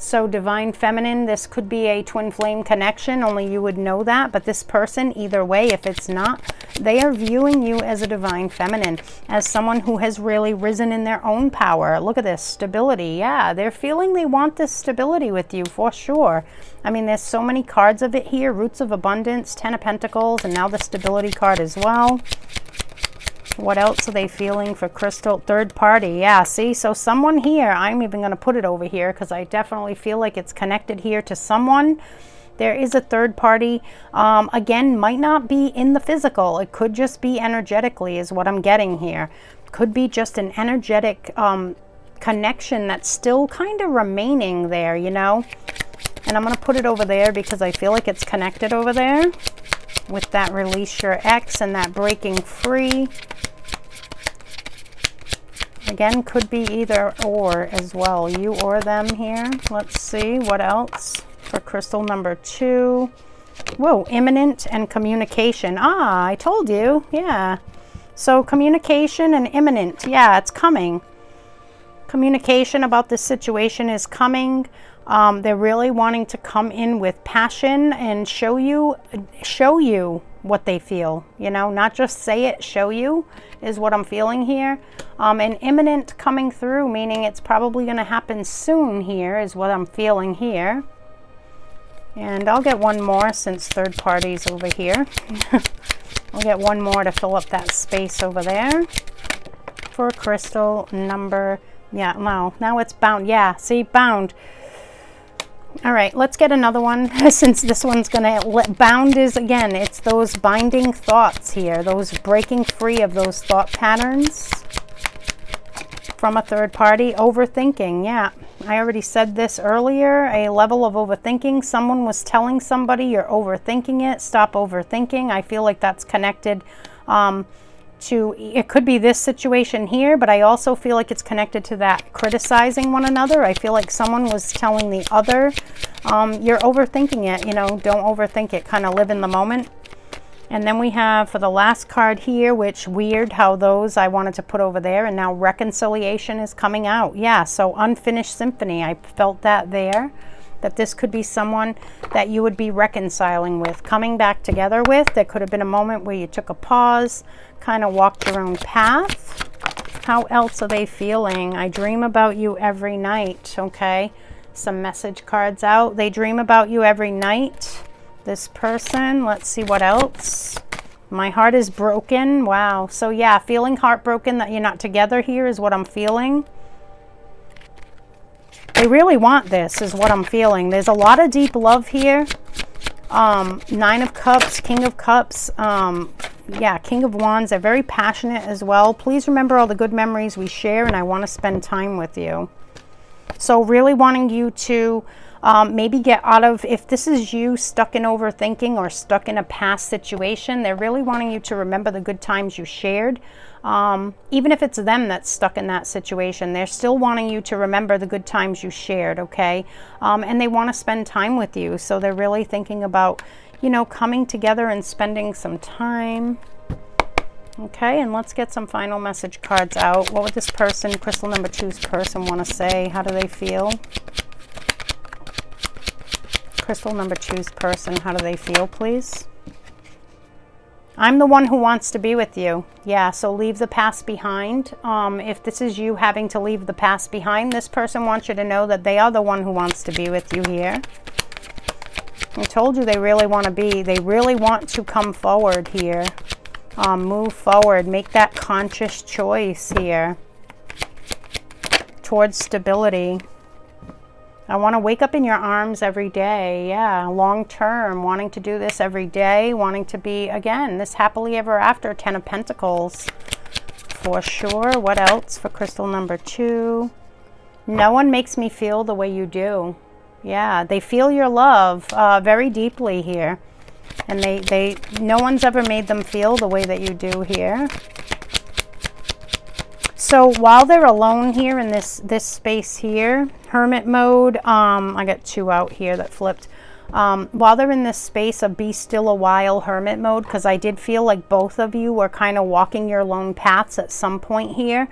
So Divine Feminine, this could be a twin flame connection, only you would know that. But this person, either way, if it's not, they are viewing you as a Divine Feminine, as someone who has really risen in their own power. Look at this, stability. Yeah, they're feeling they want this stability with you for sure. I mean, there's so many cards of it here. Roots of Abundance, Ten of Pentacles, and now the Stability card as well. What else are they feeling for crystal third party? Yeah, see, so someone here, I'm even going to put it over here because I definitely feel like it's connected here to someone. There is a third party. Again, might not be in the physical. It could just be energetically is what I'm getting here. Could be just an energetic connection that's still kind of remaining there, you know. And I'm going to put it over there because I feel like it's connected over there with that release your ex and that breaking free. Again, could be either or as well, you or them here. Let's see what else for crystal number 2. Whoa, imminent and communication. Ah, I told you. Yeah. So communication and imminent. Yeah, it's coming. Communication about this situation is coming. They're really wanting to come in with passion and show you what they feel, you know, not just say it, show you is what I'm feeling here. An imminent coming through, meaning it's probably going to happen soon here is what I'm feeling here. And I'll get one more since third party's over here. I'll get one more to fill up that space over there for crystal number. Yeah, wow, now it's bound. Yeah, see, bound. All right, let's get another one since this one's going to... Bound is, again, it's those binding thoughts here, those breaking free of those thought patterns from a third party. Overthinking, yeah. I already said this earlier, a level of overthinking. Someone was telling somebody, you're overthinking it. Stop overthinking. I feel like that's connected to... It could be this situation here, but I also feel like it's connected to that criticizing one another. I feel like someone was telling the other, you're overthinking it, you know, don't overthink it, kind of live in the moment. And then we have for the last card here, which weird how those I wanted to put over there, and now reconciliation is coming out. Yeah, so unfinished symphony. I felt that there, that this could be someone that you would be reconciling with, coming back together with. There could have been a moment where you took a pause, kind of walked your own path. How else are they feeling? I dream about you every night. Okay, some message cards out. They dream about you every night, this person. Let's see what else. My heart is broken. Wow. So yeah, feeling heartbroken that you're not together here is what I'm feeling. They really want this is what I'm feeling. There's a lot of deep love here. Nine of Cups, King of Cups, yeah, King of Wands. They're very passionate as well. Please remember all the good memories we share, and I want to spend time with you. So really wanting you to maybe get out of, if this is you stuck in overthinking or stuck in a past situation, they're really wanting you to remember the good times you shared. Even if it's them that's stuck in that situation, they're still wanting you to remember the good times you shared, okay? And they want to spend time with you. So they're really thinking about, you know, coming together and spending some time. Okay, and let's get some final message cards out. What would this person, crystal number 2's person, want to say? How do they feel? Crystal number 2's person, how do they feel, please? I'm the one who wants to be with you. Yeah, so leave the past behind. If this is you having to leave the past behind, this person wants you to know that they are the one who wants to be with you here. I told you they really want to be. They really want to come forward here. Move forward. Make that conscious choice here towards stability. I want to wake up in your arms every day. Yeah, long term, wanting to do this every day, wanting to be, again, this happily ever after. Ten of Pentacles for sure. What else for crystal number 2? No one makes me feel the way you do. Yeah, they feel your love very deeply here, and they no one's ever made them feel the way that you do here. So while they're alone here in this space here, hermit mode, I got 2 out here that flipped. While they're in this space of be still a while hermit mode, because I did feel like both of you were kind of walking your lone paths at some point here.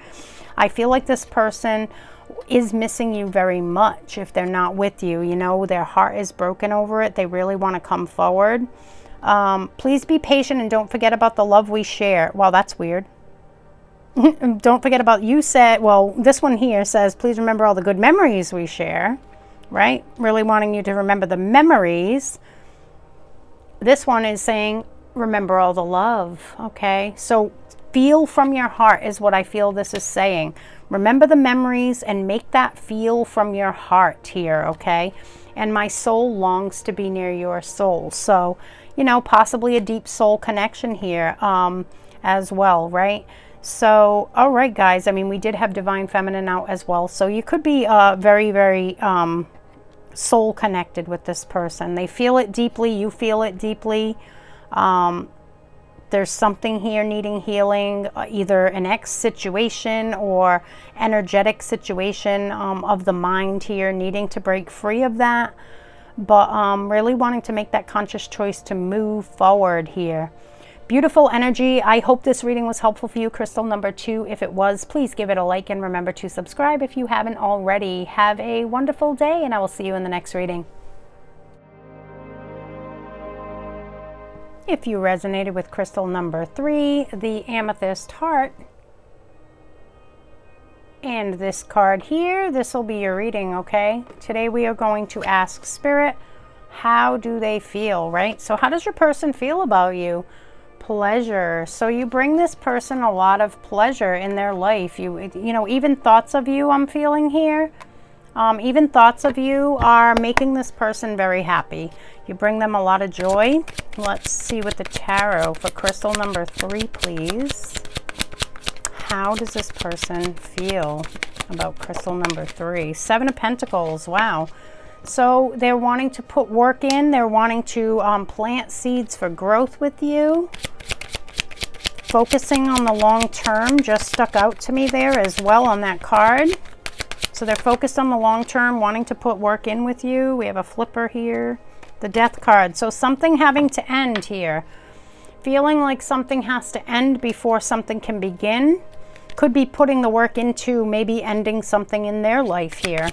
I feel like this person is missing you very much if they're not with you. You know, their heart is broken over it. They really want to come forward. Please be patient and don't forget about the love we share. Well, that's weird. Don't forget about, you said, well, this one here says, please remember all the good memories we share, right? Really wanting you to remember the memories. This one is saying, remember all the love, okay? So feel from your heart is what I feel this is saying. Remember the memories and make that feel from your heart here, okay? And my soul longs to be near your soul. So, you know, possibly a deep soul connection here as well, right? So, all right, guys, I mean, we did have Divine Feminine out as well. So you could be very, very soul connected with this person. They feel it deeply. You feel it deeply. There's something here needing healing, either an ex situation or energetic situation of the mind here, needing to break free of that. But really wanting to make that conscious choice to move forward here. Beautiful energy. I hope this reading was helpful for you, crystal number 2. If it was, please give it a like and remember to subscribe if you haven't already. Have a wonderful day, and I will see you in the next reading. If you resonated with crystal number 3, the Amethyst Heart, and this card here, this will be your reading, okay? Today we are going to ask Spirit, how do they feel, right? So how does your person feel about you? Pleasure. So you bring this person a lot of pleasure in their life. You know, even thoughts of you, I'm feeling here, even thoughts of you are making this person very happy. You bring them a lot of joy. Let's see what the tarot for crystal number 3, please. How does this person feel about crystal number 3? 7 of Pentacles. Wow. So they're wanting to put work in. They're wanting to plant seeds for growth with you. Focusing on the long term just stuck out to me there as well on that card. So they're focused on the long term, wanting to put work in with you. We have a flipper here. The Death card. So something having to end here. Feeling like something has to end before something can begin. Could be putting the work into maybe ending something in their life here.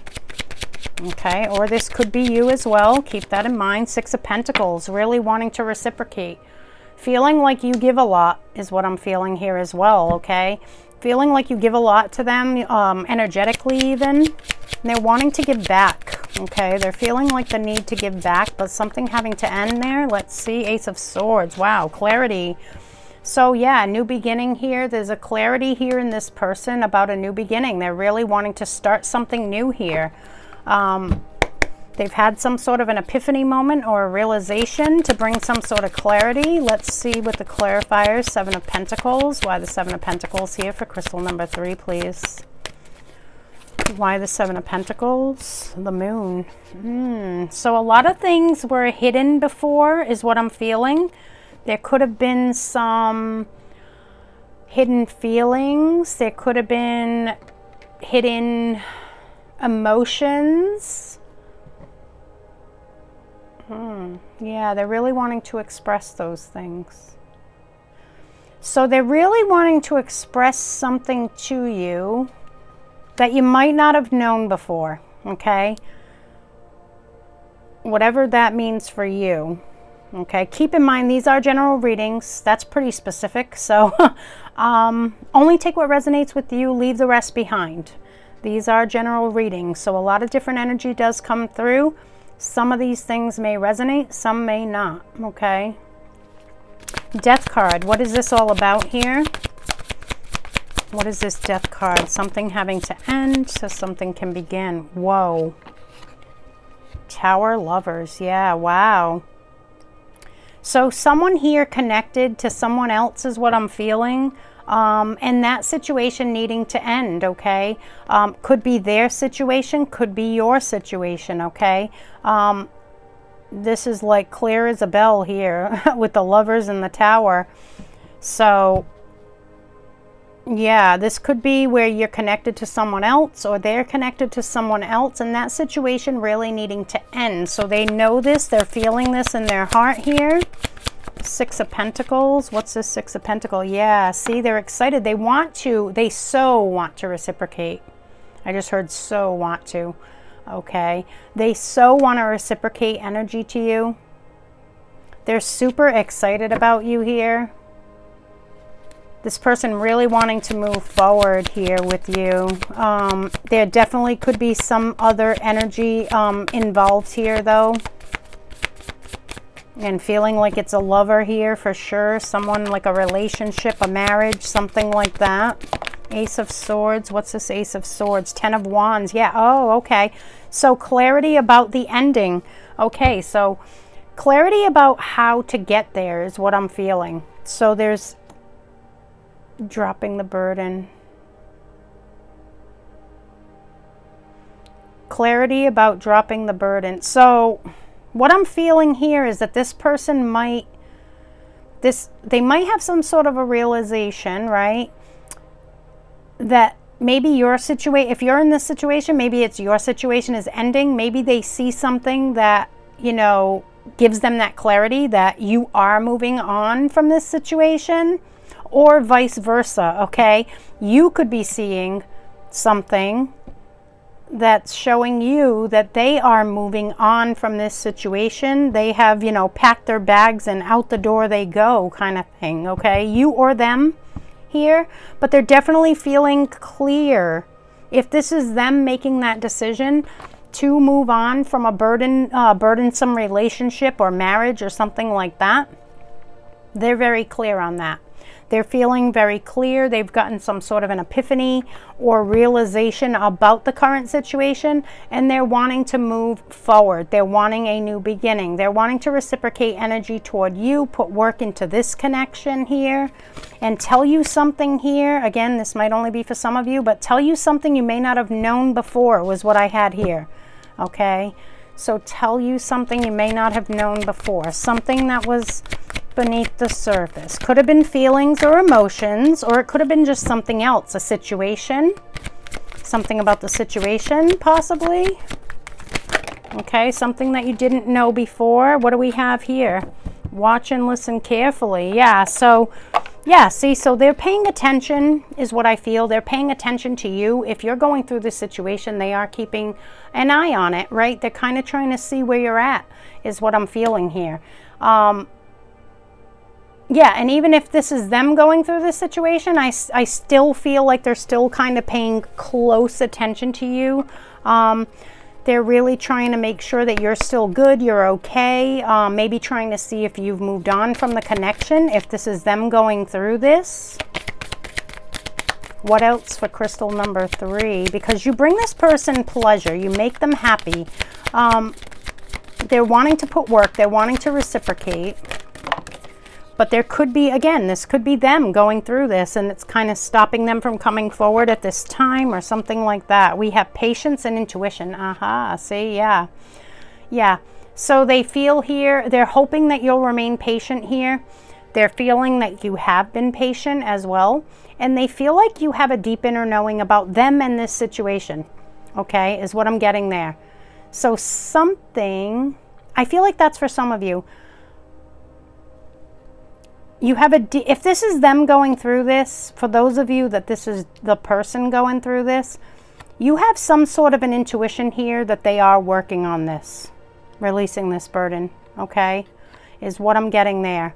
Okay, or this could be you as well. Keep that in mind. 6 of Pentacles, really wanting to reciprocate. Feeling like you give a lot is what I'm feeling here as well, okay? Feeling like you give a lot to them, energetically even. And they're wanting to give back, okay? They're feeling like the need to give back, but something having to end there. Let's see, Ace of Swords. Wow, clarity. So yeah, new beginning here. There's a clarity here in this person about a new beginning. They're really wanting to start something new here. They've had some sort of an epiphany moment or a realization to bring some sort of clarity. Let's see with the clarifiers. 7 of Pentacles. Why the 7 of Pentacles here for crystal number 3, please? Why the 7 of Pentacles? The Moon. So a lot of things were hidden before is what I'm feeling. There could have been some hidden feelings. There could have been hidden emotions. Yeah, they're really wanting to express those things. So they're really wanting to express something to you that you might not have known before, okay? Whatever that means for you, okay? Keep in mind, these are general readings. That's pretty specific. So only take what resonates with you. Leave the rest behind. These are general readings, so a lot of different energy does come through. Some of these things may resonate, some may not, okay? Death card, what is this all about here? What is this Death card? Something having to end so something can begin. Whoa. Tower Lovers. Yeah, wow. So someone here connected to someone else is what I'm feeling. And that situation needing to end, okay? Could be their situation, could be your situation, okay? This is like clear as a bell here with the Lovers in the Tower. So, yeah, this could be where you're connected to someone else or they're connected to someone else, and that situation really needing to end. So they know this, they're feeling this in their heart here. Six of Pentacles. What's this Six of Pentacles? Yeah, see, they're excited. They want to. They so want to reciprocate. I just heard so want to. Okay. They so want to reciprocate energy to you. They're super excited about you here. This person really wanting to move forward here with you. There definitely could be some other energy involved here, though. And feeling like it's a lover here for sure. Someone like a relationship, a marriage, something like that. Ace of Swords. What's this Ace of Swords? Ten of Wands. Yeah. Oh, okay. So clarity about the ending. Okay. So clarity about how to get there is what I'm feeling. So there's dropping the burden. Clarity about dropping the burden. So what I'm feeling here is that this person might, they might have some sort of a realization, right? That maybe your situation, if you're in this situation, maybe it's your situation is ending. Maybe they see something that, you know, gives them that clarity that you are moving on from this situation, or vice versa, okay? You could be seeing something that's showing you that they are moving on from this situation. They have, you know, packed their bags and out the door they go kind of thing, okay? You or them here, but they're definitely feeling clear. If this is them making that decision to move on from a burdensome relationship or marriage or something like that, they're very clear on that. They're feeling very clear. They've gotten some sort of an epiphany or realization about the current situation, and they're wanting to move forward. They're wanting a new beginning. They're wanting to reciprocate energy toward you, put work into this connection here, and tell you something here. Again, this might only be for some of you, but tell you something you may not have known before was what I had here, okay? So tell you something you may not have known before, something that was beneath the surface. Could have been feelings or emotions, or it could have been just something else, a situation, something about the situation possibly. Okay, something that you didn't know before. What do we have here? Watch and listen carefully. Yeah, so yeah, see, so they're paying attention is what I feel. They're paying attention to you. If you're going through this situation, they are keeping an eye on it, right? They're kind of trying to see where you're at is what I'm feeling here. Yeah, and even if this is them going through this situation, I still feel like they're still kind of paying close attention to you. They're really trying to make sure that you're still good, you're okay. Maybe trying to see if you've moved on from the connection, if this is them going through this. What else for crystal number 3? Because you bring this person pleasure, you make them happy. They're wanting to put work, they're wanting to reciprocate. But there could be, again, this could be them going through this, and it's kind of stopping them from coming forward at this time or something like that. We have patience and intuition. Aha, see, yeah. Yeah, so they feel here, they're hoping that you'll remain patient here. They're feeling that you have been patient as well. And they feel like you have a deep inner knowing about them and this situation, okay, is what I'm getting there. So something, I feel like that's for some of you. You have a, if this is them going through this, for those of you that this is the person going through this, you have some sort of an intuition here that they are working on this, releasing this burden, okay, is what I'm getting there.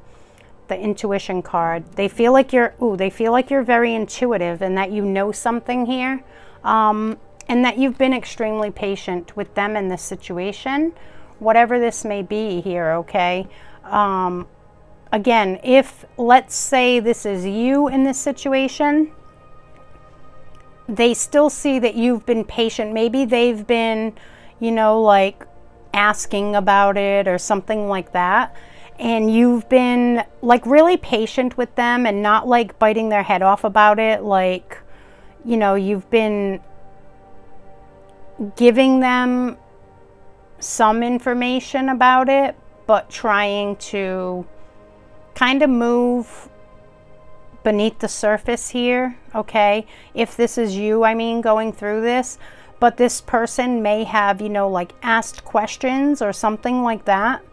The intuition card. They feel like you're, ooh, they feel like you're very intuitive and that you know something here, and that you've been extremely patient with them in this situation, whatever this may be here, okay. Again, if let's say this is you in this situation, they still see that you've been patient. Maybe they've been, you know, like asking about it or something like that, and you've been like really patient with them and not like biting their head off about it, like, you know, you've been giving them some information about it, but trying to kind of move beneath the surface here, okay? If this is you, I mean, going through this, but this person may have, you know, like asked questions or something like that,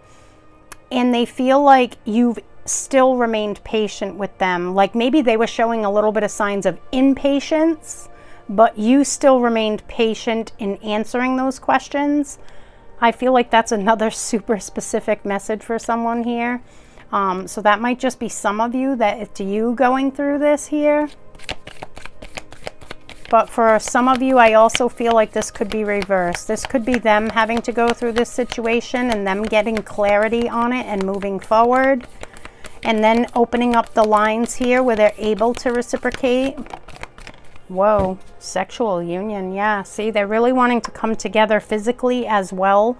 and they feel like you've still remained patient with them. Like maybe they were showing a little bit of signs of impatience, but you still remained patient in answering those questions. I feel like that's another super specific message for someone here. So that might just be some of you, that it's you going through this here. But for some of you, I also feel like this could be reversed. This could be them having to go through this situation and them getting clarity on it and moving forward. And then opening up the lines here where they're able to reciprocate. Whoa, sexual union. Yeah, see, they're really wanting to come together physically as well.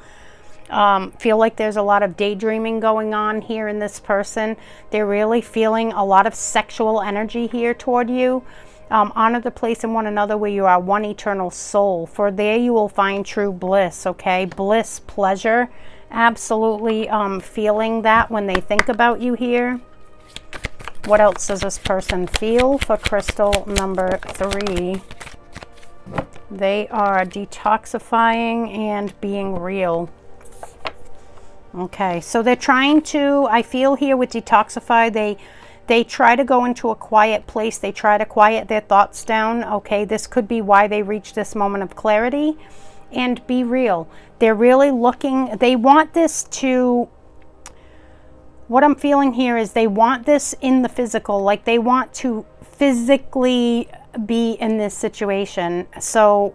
Feel like there's a lot of daydreaming going on here in this person. They're really feeling a lot of sexual energy here toward you. Honor the place in one another where you are one eternal soul. For there you will find true bliss, okay? Bliss, pleasure. Absolutely feeling that when they think about you here. What else does this person feel for crystal number 3? They are detoxifying and being real. Okay, so they're trying to, I feel here with detoxify, they try to go into a quiet place. They try to quiet their thoughts down. Okay, this could be why they reach this moment of clarity. And be real. They're really looking, they want this to, what I'm feeling here is they want this in the physical, like they want to physically be in this situation. So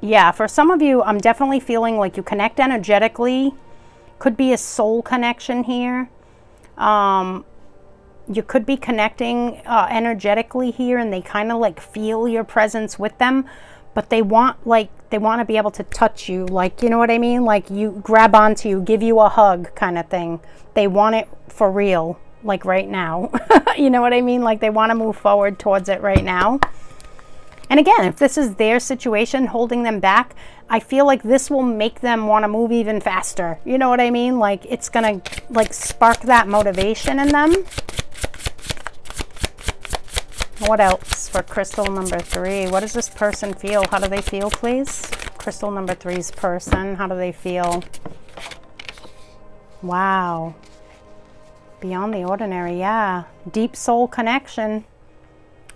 yeah, for some of you, I'm definitely feeling like you connect energetically. Could be a soul connection here. You could be connecting energetically here, and they kind of like feel your presence with them, but they want, like, they want to be able to touch you, like, you know what I mean? Like, you grab onto you, give you a hug kind of thing. They want it for real, like right now. You know what I mean? Like, they want to move forward towards it right now. And again, if this is their situation holding them back, I feel like this will make them want to move even faster. You know what I mean? Like, it's gonna like spark that motivation in them. What else for crystal number 3? What does this person feel? How do they feel, please? Crystal number 3's person, how do they feel? Wow. Beyond the ordinary, yeah. Deep soul connection,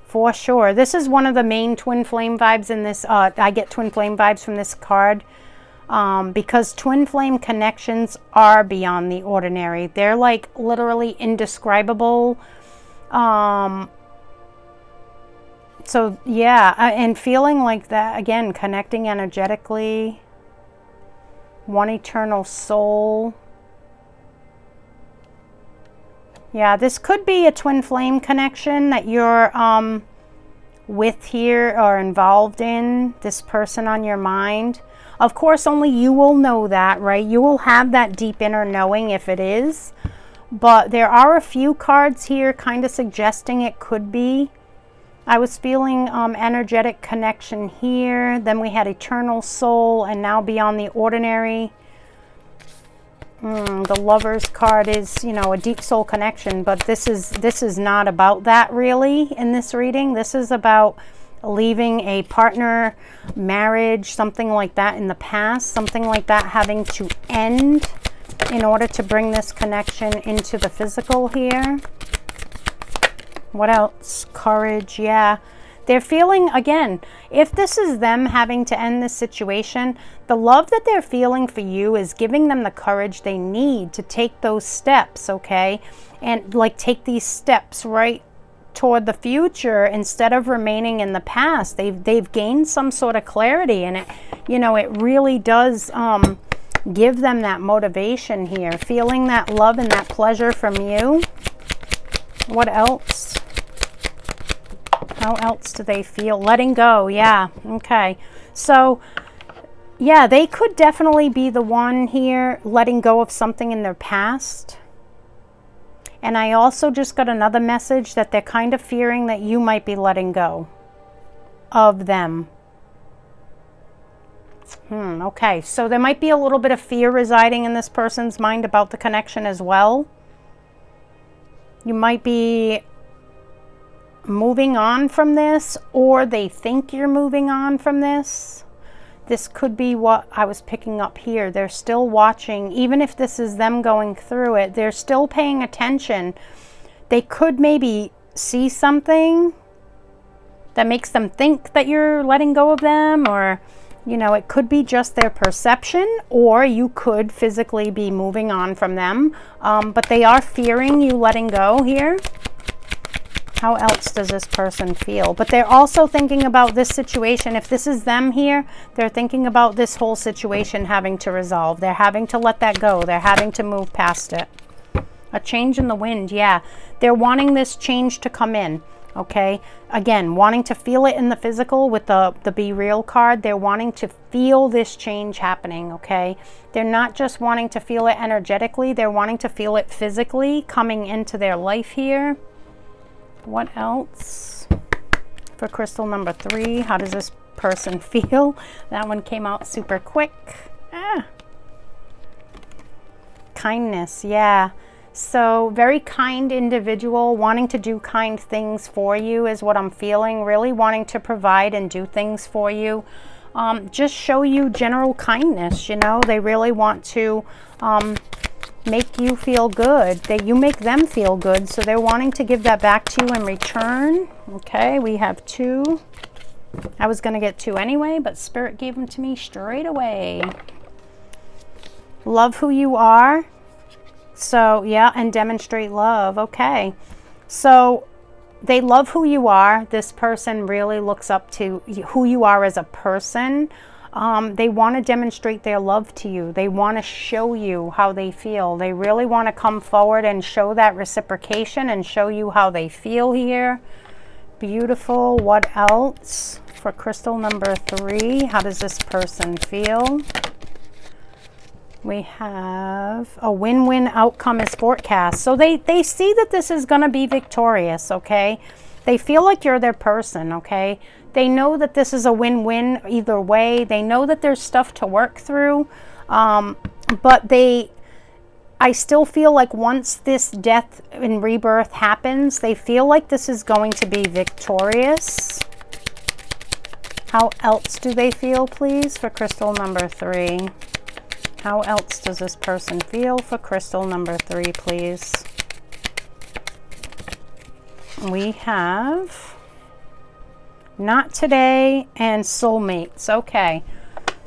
for sure. This is one of the main twin flame vibes in this. I get twin flame vibes from this card because twin flame connections are beyond the ordinary. They're like literally indescribable. So yeah, and feeling like that, again, connecting energetically, one eternal soul. Yeah, this could be a twin flame connection that you're with here or involved in, this person on your mind. Of course, only you will know that, right? You will have that deep inner knowing if it is. But there are a few cards here kind of suggesting it could be. I was feeling energetic connection here. Then we had eternal soul and now beyond the ordinary. The lover's card is, you know, a deep soul connection, but this is not about that really in this reading. This is about leaving a partner, marriage, something like that in the past, something like that having to end in order to bring this connection into the physical here. What else? Courage, yeah. They're feeling, again, if this is them having to end this situation, the love that they're feeling for you is giving them the courage they need to take those steps, okay? And like take these steps right toward the future instead of remaining in the past. They've gained some sort of clarity, and it, you know, it really does give them that motivation here. Feeling that love and that pleasure from you. What else? How else do they feel? Letting go, yeah, okay. So Yeah, they could definitely be the one here letting go of something in their past. And I also just got another message that they're kind of fearing that you might be letting go of them. Okay, so there might be a little bit of fear residing in this person's mind about the connection as well. You might be moving on from this, or they think you're moving on from this. This could be what I was picking up here. They're still watching. Even if this is them going through it, they're still paying attention. They could maybe see something that makes them think that you're letting go of them, or, you know, it could be just their perception, or you could physically be moving on from them. But they are fearing you letting go here. How else does this person feel? But they're also thinking about this situation. If this is them here, they're thinking about this whole situation having to resolve. They're having to let that go. They're having to move past it. A change in the wind, yeah. They're wanting this change to come in, okay? Again, wanting to feel it in the physical with the Be Real card. They're wanting to feel this change happening, okay? They're not just wanting to feel it energetically. They're wanting to feel it physically coming into their life here. What else for crystal number 3? How does this person feel? That one came out super quick. Kindness, yeah. So very kind individual, wanting to do kind things for you is what I'm feeling. Really wanting to provide and do things for you. Just show you general kindness, you know. They really want to make you feel good, that you make them feel good, so they're wanting to give that back to you in return. Okay, we have 2. I was going to get 2 anyway, but Spirit gave them to me straight away. Love who you are. So yeah, and demonstrate love. Okay, so they love who you are. This person really looks up to who you are as a person. They want to demonstrate their love to you. They want to show you how they feel. They really want to come forward and show that reciprocation and show you how they feel here. Beautiful. What else for crystal number 3? How does this person feel? We have a win-win outcome is forecast. So they see that this is going to be victorious, okay? They feel like you're their person, okay? They know that this is a win-win either way. They know that there's stuff to work through. But I still feel like once this death and rebirth happens, they feel like this is going to be victorious. How else do they feel, please, for crystal number 3? How else does this person feel for crystal number 3, please? We have not today and soulmates. Okay,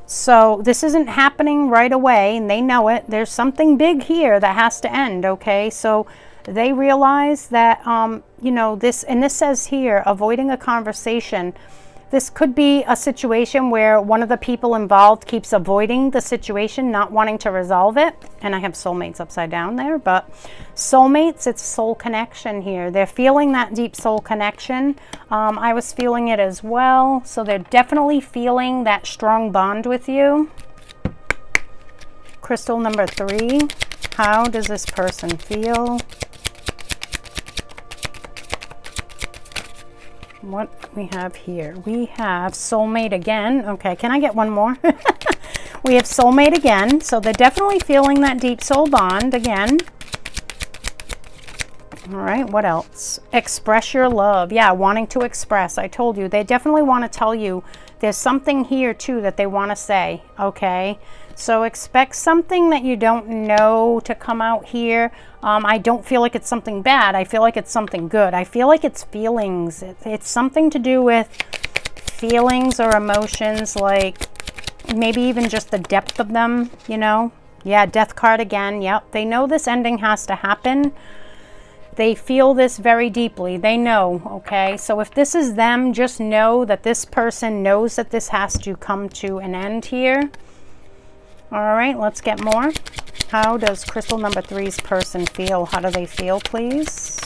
so this isn't happening right away, and they know it. There's something big here that has to end, okay? So they realize that, you know, this, and this says here, avoiding a conversation. This could be a situation where one of the people involved keeps avoiding the situation, not wanting to resolve it. And I have soulmates upside down there, but soulmates, it's soul connection here. They're feeling that deep soul connection. I was feeling it as well. So they're definitely feeling that strong bond with you. Crystal number 3, how does this person feel? What we have here, we have soulmate again. Okay, can I get one more? We have soulmate again, so they're definitely feeling that deep soul bond again. All right, what else? Express your love. Yeah, wanting to express. I told you, they definitely want to tell you. There's something here too that they want to say, okay? So expect something that you don't know to come out here. I don't feel like it's something bad. I feel like it's something good. I feel like it's feelings. It's something to do with feelings or emotions, like maybe even just the depth of them, you know? Yeah, death card again. Yep, they know this ending has to happen. They feel this very deeply. They know, okay? So if this is them, just know that this person knows that this has to come to an end here. All right, let's get more. How does crystal number 3's person feel? How do they feel, please?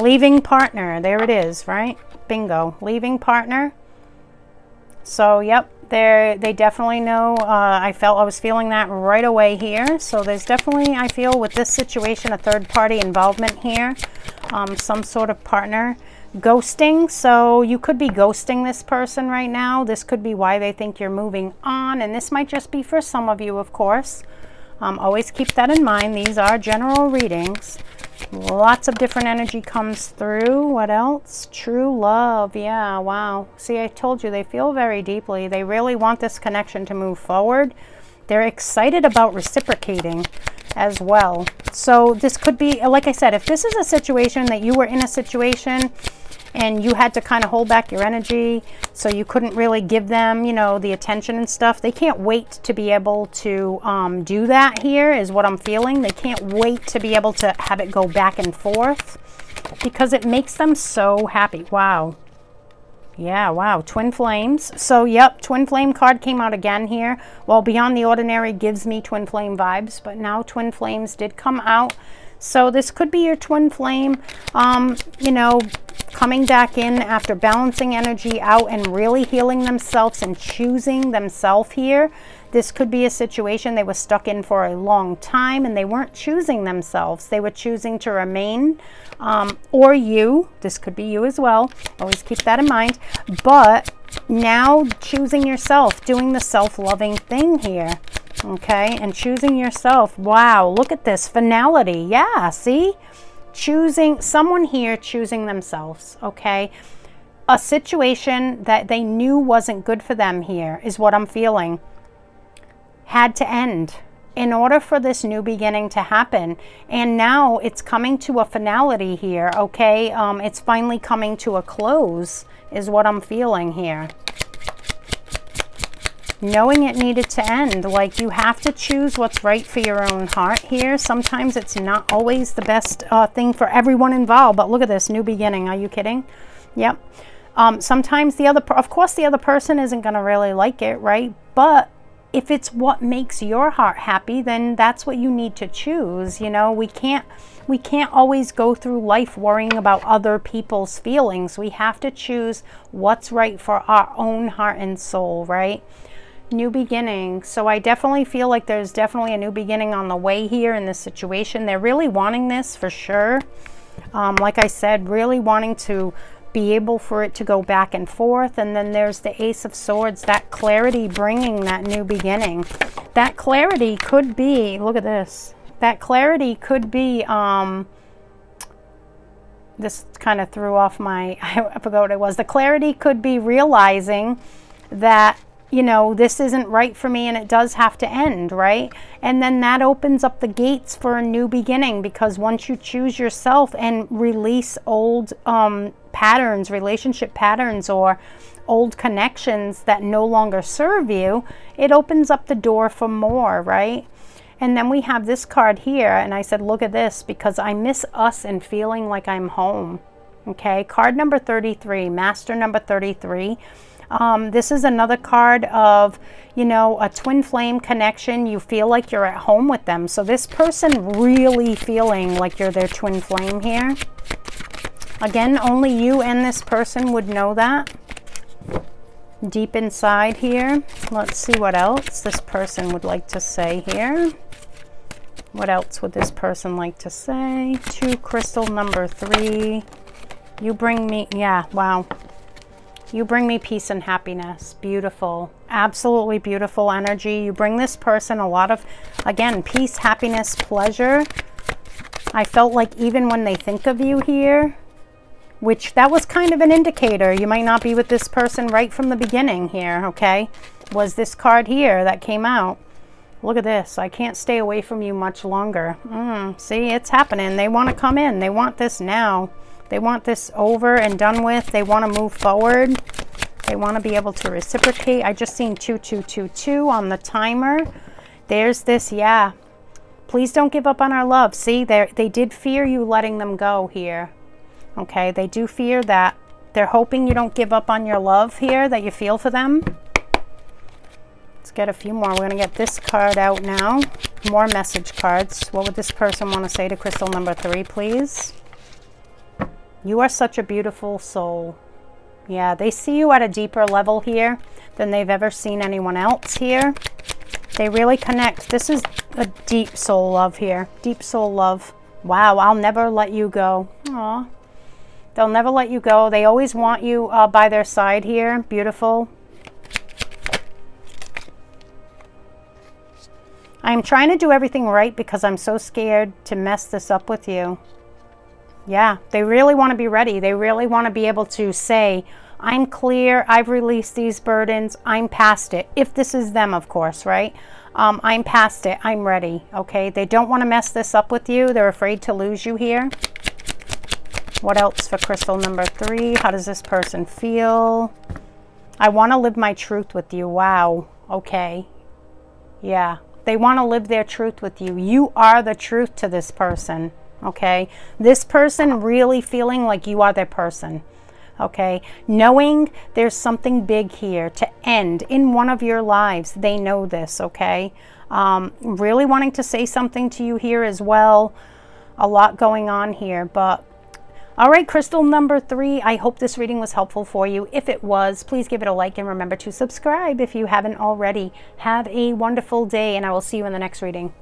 Leaving partner. There it is, right? Bingo. Leaving partner. So yep, they definitely know. I was feeling that right away here. So there's definitely, I feel with this situation, a third party involvement here, some sort of partner ghosting. So you could be ghosting this person right now. This could be why they think you're moving on, and this might just be for some of you, of course. Always keep that in mind. These are general readings. Lots of different energy comes through. What else? True love. Yeah, wow. See, I told you, they feel very deeply. They really want this connection to move forward. They're excited about reciprocating as well. So this could be, like I said, if this is a situation that you were in a situation and you had to kind of hold back your energy, so you couldn't really give them, you know, the attention and stuff, they can't wait to be able to do that here, is what I'm feeling. They can't wait to be able to have it go back and forth because it makes them so happy. Wow. Yeah, wow. Twin flames. So yep, twin flame card came out again here. Well, beyond the ordinary gives me twin flame vibes, but now twin flames did come out. So this could be your twin flame, you know, coming back in after balancing energy out and really healing themselves and choosing themselves here. This could be a situation they were stuck in for a long time and they weren't choosing themselves. They were choosing to remain, or you. This could be you as well. Always keep that in mind. But now choosing yourself, doing the self-loving thing here. Okay, and choosing yourself. Wow, look at this finality. Yeah, see? Choosing someone here, choosing themselves. Okay, a situation that they knew wasn't good for them here is what I'm feeling had to end in order for this new beginning to happen, and now it's coming to a finality here. Okay, it's finally coming to a close is what I'm feeling here. Knowing it needed to end, like you have to choose what's right for your own heart here. Sometimes it's not always the best thing for everyone involved, but look at this new beginning. Are you kidding? Yep. Sometimes the other, of course, the other person isn't going to really like it, right? But if it's what makes your heart happy, then that's what you need to choose. You know, we can't always go through life worrying about other people's feelings. We have to choose what's right for our own heart and soul, right? New beginning. So I definitely feel like there's definitely a new beginning on the way here in this situation. They're really wanting this for sure. Like I said, really wanting to be able for it to go back and forth. And then there's the Ace of Swords, that clarity bringing that new beginning. That clarity could be, look at this, that clarity could be, this kind of threw off my, I forgot what it was. The clarity could be realizing that, you know, this isn't right for me and it does have to end, right? And then that opens up the gates for a new beginning, because once you choose yourself and release old patterns, relationship patterns, or old connections that no longer serve you, it opens up the door for more, right? And then we have this card here, and I said, look at this, because I miss us and feeling like I'm home. Okay, card number 33, master number 33. This is another card of, you know, a twin flame connection. You feel like you're at home with them. So this person really feeling like you're their twin flame here. Again, only you and this person would know that deep inside here. Let's see what else this person would like to say here. What else would this person like to say? Two crystal number 3. You bring me, yeah, wow. You bring me peace and happiness. Beautiful. Absolutely beautiful energy. You bring this person a lot of, again, peace, happiness, pleasure. I felt like even when they think of you here, which that was kind of an indicator. You might not be with this person right from the beginning here, okay? Was this card here that came out. Look at this. I can't stay away from you much longer. See, it's happening. They want to come in. They want this now. They want this over and done with. They want to move forward. They want to be able to reciprocate. I just seen 2222 on the timer. There's this, yeah. Please don't give up on our love. See, they did fear you letting them go here. Okay, they do fear that. They're hoping you don't give up on your love here that you feel for them. Let's get a few more. We're going to get this card out now. More message cards. What would this person want to say to crystal number 3, please? You are such a beautiful soul. Yeah, they see you at a deeper level here than they've ever seen anyone else here. They really connect. This is a deep soul love here. Deep soul love. Wow, I'll never let you go. Aw. They'll never let you go. They always want you by their side here. Beautiful. I'm trying to do everything right because I'm so scared to mess this up with you. Yeah, they really want to be ready. They really want to be able to say, I'm clear. I've released these burdens. I'm past it. If this is them, of course, right? I'm past it. I'm ready. Okay. They don't want to mess this up with you. They're afraid to lose you here. What else for crystal number 3? How does this person feel? I want to live my truth with you. Wow. Okay. Yeah. They want to live their truth with you. You are the truth to this person. Okay. This person really feeling like you are their person. Okay, knowing there's something big here to end in one of your lives. They know this, okay? Really wanting to say something to you here as well. A lot going on here, but all right, crystal number 3. I hope this reading was helpful for you. If it was, please give it a like and remember to subscribe if you haven't already. Have a wonderful day, and I will see you in the next reading.